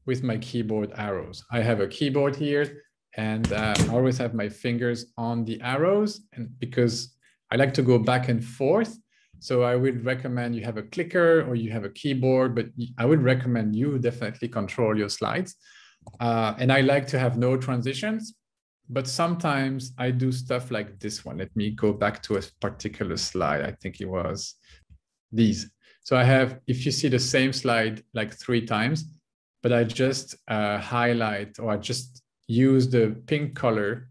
with my keyboard arrows. I have a keyboard here, and uh, I always have my fingers on the arrows, and because I like to go back and forth. So I would recommend you have a clicker or you have a keyboard, but I would recommend you definitely control your slides. Uh, and I like to have no transitions, but sometimes I do stuff like this one. Let me go back to a particular slide. I think it was these. So I have, if you see the same slide like three times, but I just uh, highlight or I just use the pink color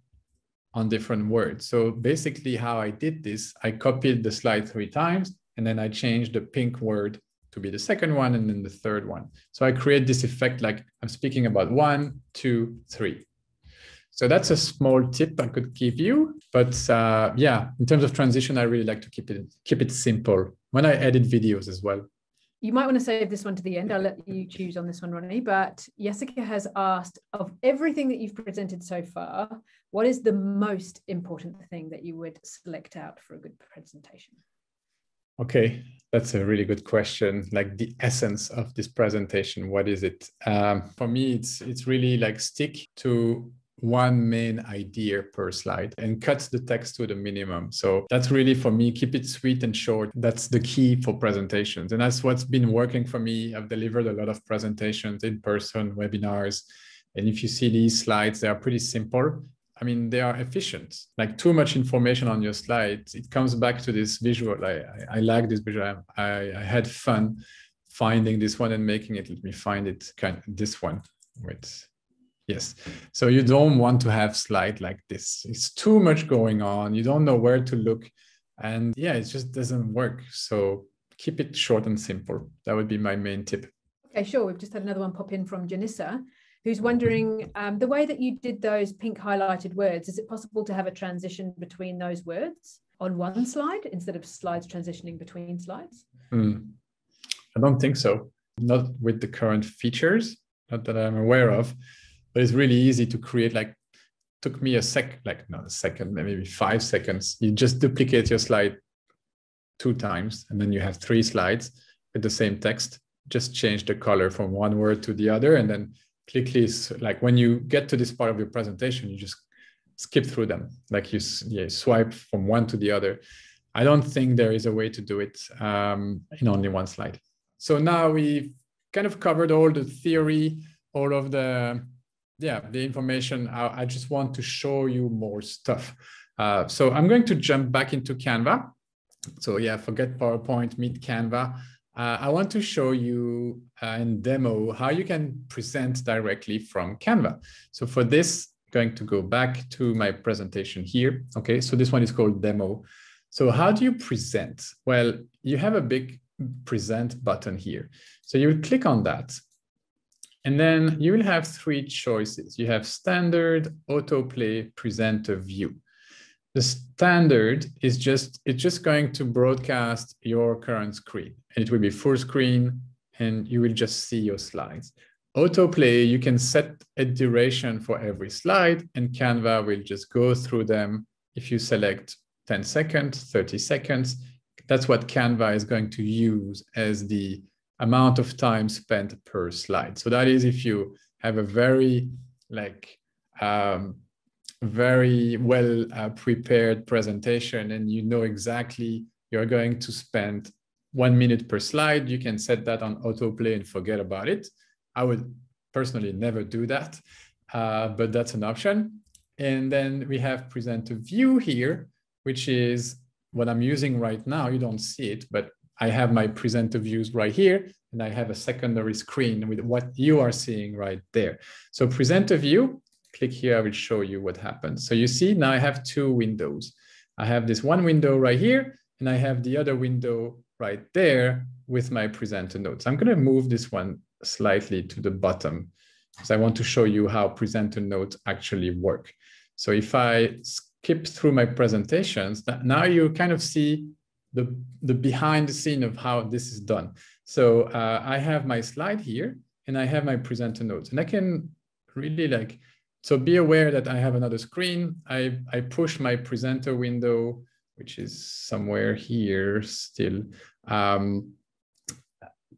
on different words. So basically how I did this, I copied the slide three times and then I changed the pink word to be the second one and then the third one. So I create this effect like I'm speaking about one, two, three. So that's a small tip I could give you. But uh, yeah, in terms of transition, I really like to keep it keep it simple when I edit videos as well. You might want to save this one to the end. I'll let you choose on this one, Ronnie. But Jessica has asked, of everything that you've presented so far, what is the most important thing that you would select out for a good presentation? Okay, that's a really good question. Like the essence of this presentation, what is it? Um, for me, it's it's really like stick to one main idea per slide and cut the text to the minimum. So that's really for me, keep it sweet and short. That's the key for presentations. And that's what's been working for me. I've delivered a lot of presentations in person, webinars. And if you see these slides, they are pretty simple. I mean, they are efficient, like too much information on your slides. It comes back to this visual. I, I, I like this visual. I, I had fun finding this one and making it. Let me find it, kind of this one. Wait. Yes. So you don't want to have slide like this. It's too much going on. You don't know where to look. And yeah, it just doesn't work. So keep it short and simple. That would be my main tip. Okay, sure. We've just had another one pop in from Janissa, who's wondering, um, the way that you did those pink highlighted words, is it possible to have a transition between those words on one slide instead of slides transitioning between slides? Mm. I don't think so. Not with the current features, not that I'm aware of. But it's really easy to create, like, took me a sec, like not a second, maybe five seconds. You just duplicate your slide two times, and then you have three slides with the same text. Just change the color from one word to the other. And then quickly, like when you get to this part of your presentation, you just skip through them. Like you, yeah, swipe from one to the other. I don't think there is a way to do it um, in only one slide. So now we've kind of covered all the theory, all of the... Yeah, the information, I just want to show you more stuff. Uh, so I'm going to jump back into Canva. So yeah, forget PowerPoint, meet Canva. Uh, I want to show you uh, and demo how you can present directly from Canva. So for this, I'm going to go back to my presentation here. Okay, so this one is called demo. So how do you present? Well, you have a big present button here. So you would click on that. And then you will have three choices. You have standard, autoplay, presenter view. The standard is just, it's just going to broadcast your current screen. And it will be full screen and you will just see your slides. Autoplay, you can set a duration for every slide and Canva will just go through them. If you select ten seconds, thirty seconds, that's what Canva is going to use as the amount of time spent per slide. So that is if you have a very like um, very well uh, prepared presentation and you know exactly you're going to spend one minute per slide, you can set that on autoplay and forget about it. I would personally never do that, uh, but that's an option. And then we have presenter view here, which is what I'm using right now. You don't see it, but I have my presenter views right here, and I have a secondary screen with what you are seeing right there. So presenter view, click here, I will show you what happens. So you see now I have two windows. I have this one window right here, and I have the other window right there with my presenter notes. I'm going to move this one slightly to the bottom because I want to show you how presenter notes actually work. So if I skip through my presentations, now you kind of see the, the behind the scene of how this is done. So uh, I have my slide here and I have my presenter notes, and I can really like, so be aware that I have another screen. I, I push my presenter window, which is somewhere here still, um,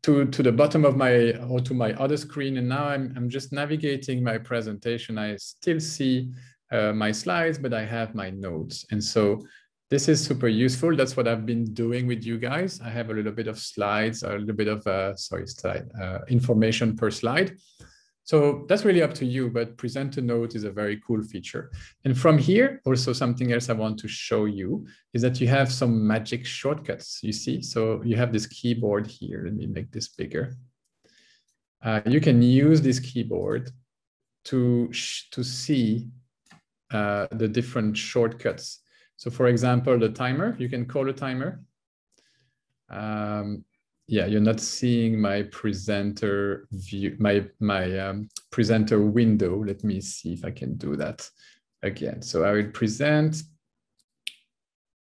to, to the bottom of my, or to my other screen. And now I'm, I'm just navigating my presentation. I still see uh, my slides, but I have my notes. And so this is super useful. That's what I've been doing with you guys. I have a little bit of slides, a little bit of, uh, sorry, slide, uh, information per slide. So that's really up to you, but presenter note is a very cool feature. And from here, also something else I want to show you is that you have some magic shortcuts, you see? So you have this keyboard here. Let me make this bigger. Uh, you can use this keyboard to, to see uh, the different shortcuts. So for example, the timer, you can call a timer. Um, Yeah, you're not seeing my presenter view, my, my um, presenter window. Let me see if I can do that again. So I will present,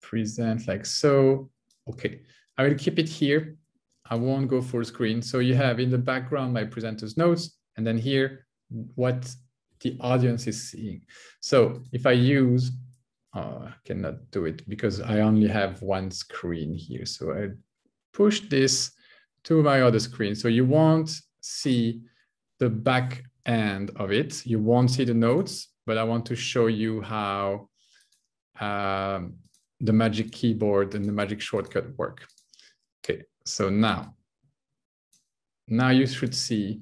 present like so. Okay, I will keep it here. I won't go full screen. So you have in the background my presenter's notes, and then here what the audience is seeing. So if I use, oh, I cannot do it because I only have one screen here. So I push this to my other screen. So you won't see the back end of it. You won't see the notes, but I want to show you how um, the magic keyboard and the magic shortcut work. Okay, so now, now you should see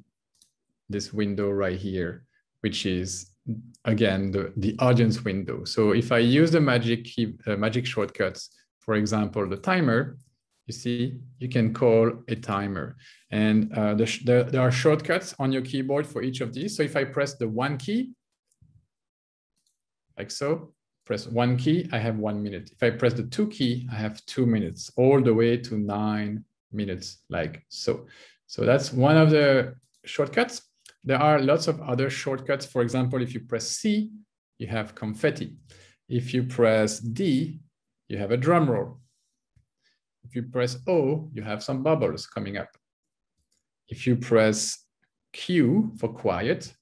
this window right here, which is again, the, the audience window. So if I use the magic, key, uh, magic shortcuts, for example, the timer, you see, you can call a timer, and uh, the the, there are shortcuts on your keyboard for each of these. So if I press the one key, like so, press one key, I have one minute. If I press the two key, I have two minutes, all the way to nine minutes, like so. So that's one of the shortcuts. There are lots of other shortcuts. For example, if you press C, you have confetti. If you press D, you have a drum roll. If you press O, you have some bubbles coming up. If you press Q for quiet,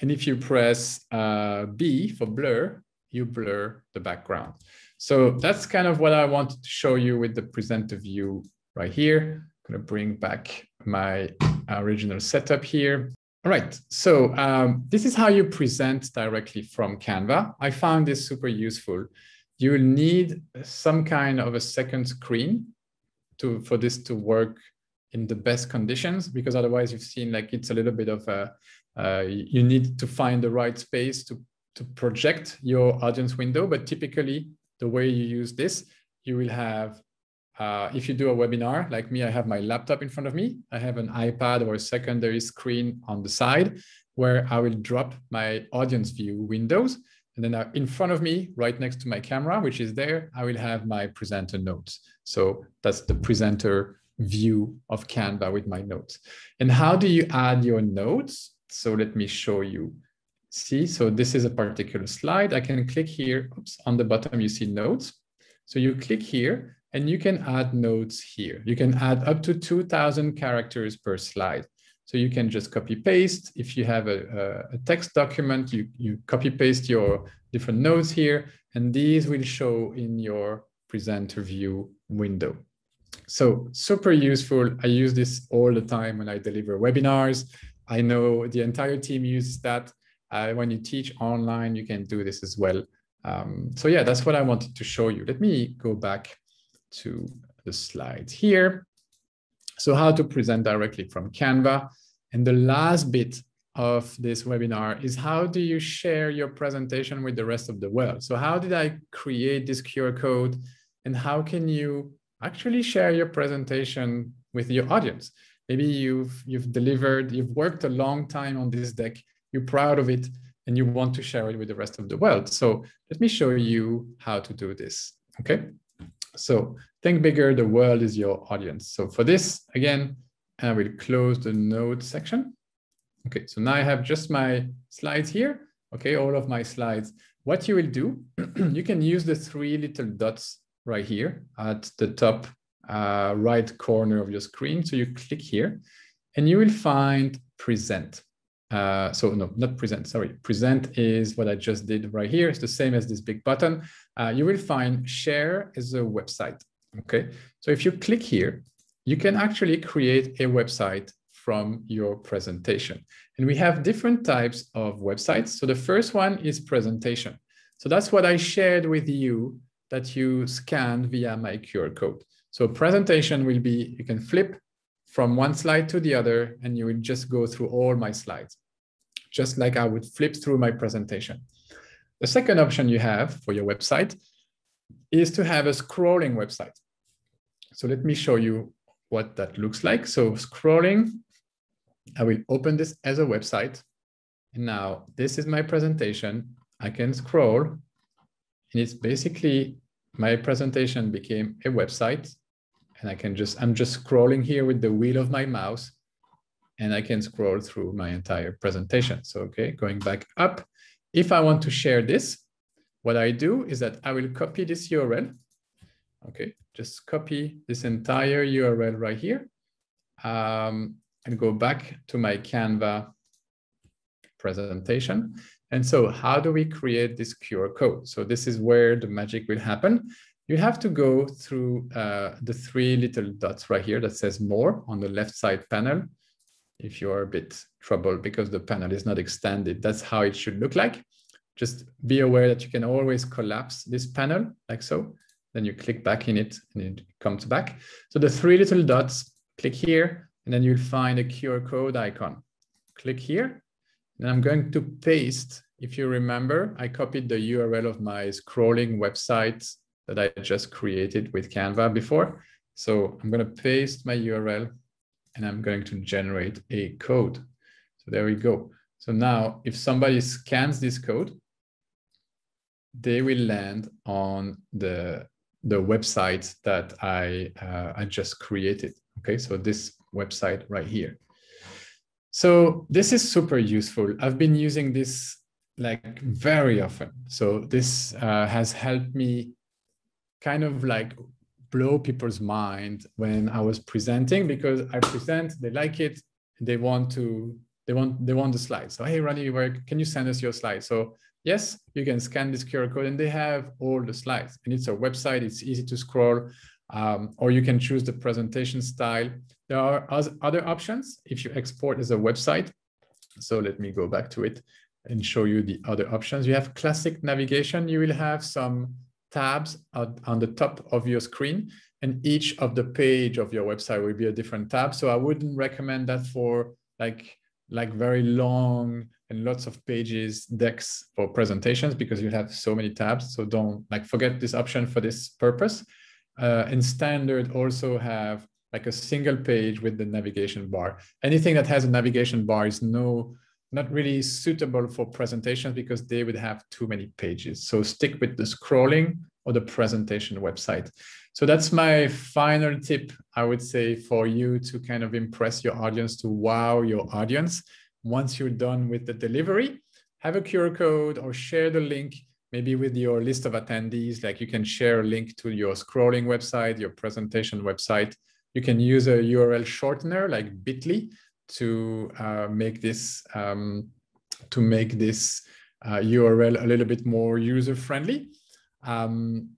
and if you press uh, B for blur, you blur the background. So that's kind of what I wanted to show you with the presenter view right here. I'm gonna bring back my original setup here. All right, so um, this is how you present directly from Canva. I found this super useful. You will need some kind of a second screen to, for this to work in the best conditions, because otherwise you've seen like it's a little bit of a, uh, you need to find the right space to, to project your audience window. But typically the way you use this, you will have, uh, if you do a webinar like me, I have my laptop in front of me. I have an iPad or a secondary screen on the side where I will drop my audience view windows. And then in front of me, right next to my camera, which is there, I will have my presenter notes. So that's the presenter view of Canva with my notes. And how do you add your notes? So let me show you. See, so this is a particular slide. I can click here. Oops, on the bottom, you see notes. So you click here and you can add notes here. You can add up to two thousand characters per slide. So you can just copy paste. If you have a, a text document, you, you copy paste your different notes here, and these will show in your presenter view window. So super useful. I use this all the time when I deliver webinars. I know the entire team uses that. Uh, when you teach online, you can do this as well. Um, so yeah, that's what I wanted to show you. Let me go back to the slides here. So how to present directly from Canva. And the last bit of this webinar is how do you share your presentation with the rest of the world? So how did I create this Q R code, and how can you actually share your presentation with your audience? Maybe you've, you've delivered, you've worked a long time on this deck, you're proud of it, and you want to share it with the rest of the world. So let me show you how to do this. Okay, so think bigger, the world is your audience. So for this, again, I will close the note section. Okay, so now I have just my slides here. Okay, all of my slides. What you will do, you can use the three little dots right here at the top uh, right corner of your screen. So you click here and you will find present. Uh, so no, not present, sorry. Present is what I just did right here. It's the same as this big button. Uh, you will find share is a website, okay? So if you click here, you can actually create a website from your presentation. And we have different types of websites. So the first one is presentation. So that's what I shared with you that you scan via my Q R code. So presentation will be, you can flip from one slide to the other, and you will just go through all my slides, just like I would flip through my presentation. The second option you have for your website is to have a scrolling website. So let me show you what that looks like. So scrolling, I will open this as a website. And now this is my presentation. I can scroll, and it's basically my presentation became a website. And I can just, I'm just scrolling here with the wheel of my mouse, and I can scroll through my entire presentation. So, okay, going back up. If I want to share this, what I do is that I will copy this U R L. Okay, just copy this entire U R L right here um, and go back to my Canva presentation. And so how do we create this Q R code? So this is where the magic will happen. You have to go through uh, the three little dots right here that says more on the left side panel. If you are a bit troubled because the panel is not extended, that's how it should look like. Just be aware that you can always collapse this panel like so. Then you click back in it and it comes back. So the three little dots, click here, and then you'll find a Q R code icon. Click here, and I'm going to paste. If you remember, I copied the U R L of my scrolling website that I just created with Canva before. So I'm going to paste my U R L and I'm going to generate a code. So there we go. So now if somebody scans this code, they will land on the, the website that I, uh, I just created. Okay, so this website right here. So this is super useful. I've been using this like very often. So this uh, has helped me kind of like blow people's mind when I was presenting, because I present, they like it, they want to, they want, they want the slides. So hey, Ronnie, where can you send us your slides? So yes, you can scan this Q R code, and they have all the slides. And it's a website; it's easy to scroll, um, or you can choose the presentation style. There are other options if you export as a website. So let me go back to it and show you the other options. You have classic navigation. You will have some tabs on the top of your screen, and each of the page of your website will be a different tab. So I wouldn't recommend that for like, like very long and lots of pages decks for presentations, because you have so many tabs. So don't like forget this option for this purpose. Uh, and standard also have like a single page with the navigation bar. Anything that has a navigation bar is no not really suitable for presentations, because they would have too many pages. So stick with the scrolling or the presentation website. So that's my final tip, I would say, for you to kind of impress your audience, to wow your audience. Once you're done with the delivery, have a Q R code or share the link, maybe with your list of attendees. Like you can share a link to your scrolling website, your presentation website. You can use a U R L shortener like Bitly to uh, make this um, to make this uh, U R L a little bit more user-friendly. Um,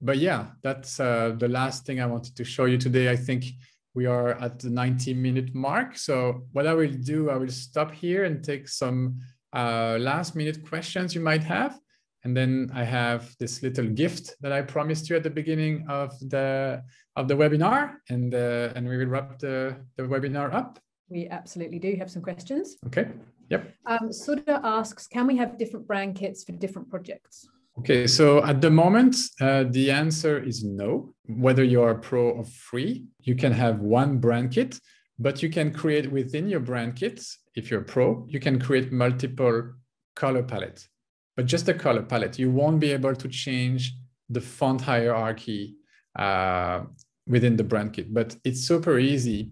but yeah, that's uh, the last thing I wanted to show you today. I think we are at the ninety minute mark. So what I will do, I will stop here and take some uh, last minute questions you might have. And then I have this little gift that I promised you at the beginning of the, of the webinar, and, uh, and we will wrap the, the webinar up. We absolutely do have some questions. Okay. Yep. Um, Suda asks, can we have different brand kits for different projects? Okay. So at the moment, uh, the answer is no. Whether you are pro or free, you can have one brand kit, but you can create within your brand kits. If you're pro, you can create multiple color palettes, but just a color palette. You won't be able to change the font hierarchy uh, within the brand kit. But it's super easy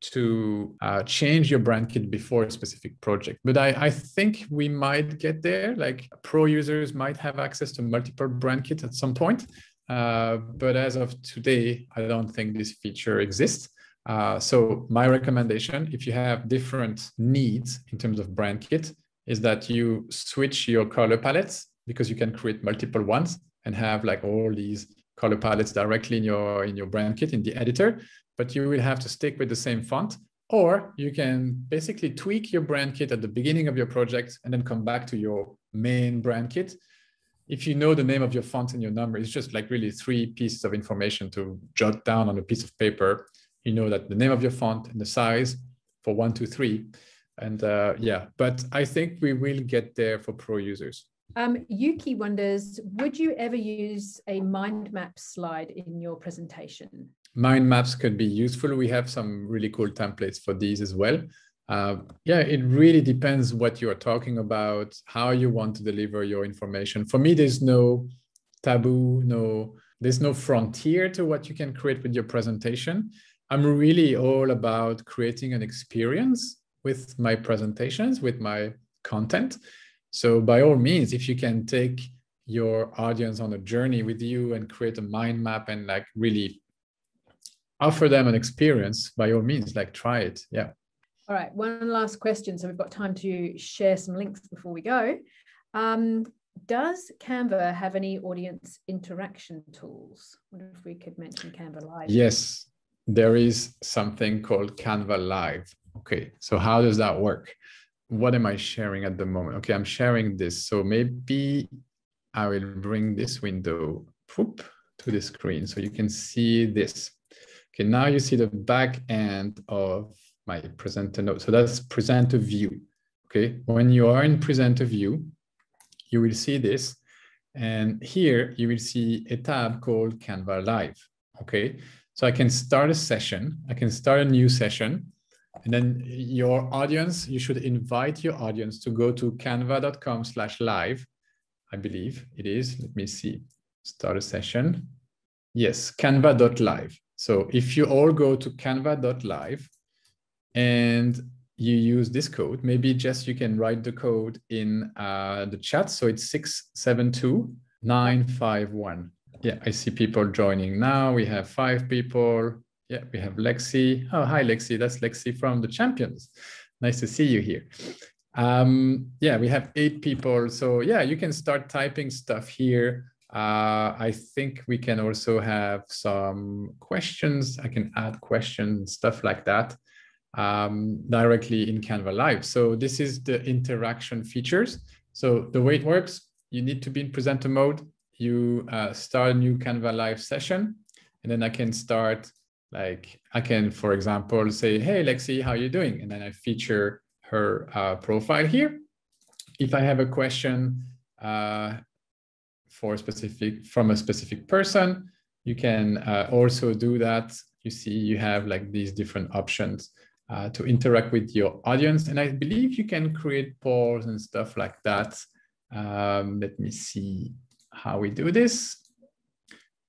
to uh, change your brand kit before a specific project. But I, I think we might get there. Like pro users might have access to multiple brand kits at some point. Uh, but as of today, I don't think this feature exists. Uh, so my recommendation, if you have different needs in terms of brand kit, is that you switch your color palettes, because you can create multiple ones and have like all these color palettes directly in your, in your brand kit, in the editor, but you will have to stick with the same font, or you can basically tweak your brand kit at the beginning of your project and then come back to your main brand kit. If you know the name of your font and your number, it's just like really three pieces of information to jot down on a piece of paper. You know that the name of your font and the size for one, two, three. And uh, yeah, but I think we will get there for pro users. Um, Yuki wonders, would you ever use a mind map slide in your presentation? Mind maps could be useful. We have some really cool templates for these as well. Uh, yeah, it really depends what you are talking about, how you want to deliver your information. For me, there's no taboo, no, there's no frontier to what you can create with your presentation. I'm really all about creating an experience with my presentations, with my content. So by all means, if you can take your audience on a journey with you and create a mind map and like really offer them an experience, by all means, like try it. Yeah. All right. One last question. So we've got time to share some links before we go. Um, does Canva have any audience interaction tools? I wonder if we could mention Canva Live. Yes, there is something called Canva Live. Okay. So how does that work? What am I sharing at the moment? Okay, I'm sharing this. So maybe I will bring this window whoop, to the screen so you can see this. Okay, now you see the back end of my presenter note. So that's presenter view. Okay, when you are in presenter view, you will see this. And here you will see a tab called Canva Live. Okay, so I can start a session. I can start a new session. And then your audience, you should invite your audience to go to canva.com slash live. I believe it is. Let me see. Start a session. Yes, canva dot live. So if you all go to canva dot live and you use this code, maybe just you can write the code in uh, the chat. So it's six seven two nine five one. Yeah, I see people joining now. We have five people. Yeah, we have Lexi. Oh, hi, Lexi. That's Lexi from the Champions. Nice to see you here. Um, yeah, we have eight people. So yeah, you can start typing stuff here. Uh, I think we can also have some questions. I can add questions, stuff like that, um, directly in Canva Live. So this is the interaction features. So the way it works, you need to be in presenter mode. You uh, start a new Canva Live session, and then I can start. Like I can, for example, say, hey, Lexi, how are you doing? And then I feature her uh, profile here. If I have a question uh, for specific from a specific person, you can uh, also do that. You see, you have like these different options uh, to interact with your audience. And I believe you can create polls and stuff like that. Um, let me see how we do this.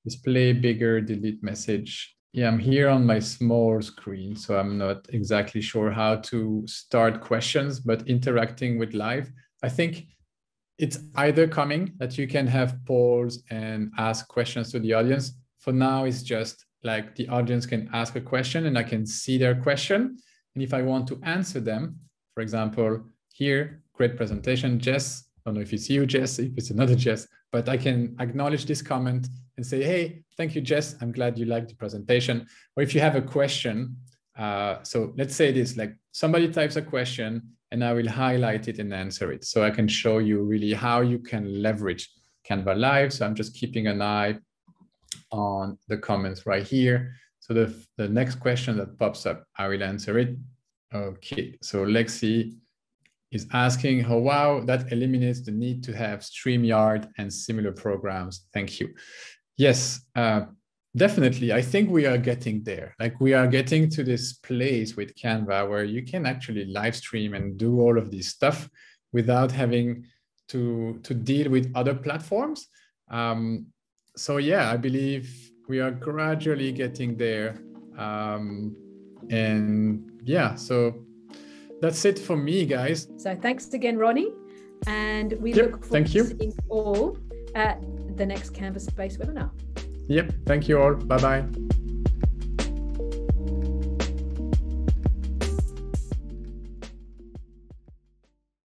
Display bigger, delete message. Yeah, I'm here on my small screen, so I'm not exactly sure how to start questions, but interacting with live, I think it's either coming that you can have polls and ask questions to the audience. For now, it's just like the audience can ask a question and I can see their question. And if I want to answer them, for example, here, great presentation, Jess. I don't know if it's you, Jess, if it's another Jess, but I can acknowledge this comment and say, hey, thank you, Jess. I'm glad you liked the presentation. Or if you have a question, uh, so let's say this, like somebody types a question and I will highlight it and answer it. So I can show you really how you can leverage Canva Live. So I'm just keeping an eye on the comments right here. So the, the next question that pops up, I will answer it. Okay, so Lexi is asking, oh, wow, that eliminates the need to have StreamYard and similar programs. Thank you. Yes, uh, definitely. I think we are getting there. Like we are getting to this place with Canva where you can actually live stream and do all of this stuff without having to, to deal with other platforms. Um, so yeah, I believe we are gradually getting there. Um, and yeah, so that's it for me, guys. So thanks again, Ronnie. And we yep, look forward to seeing all at the next Canva Space webinar. Yep. Thank you all. Bye-bye.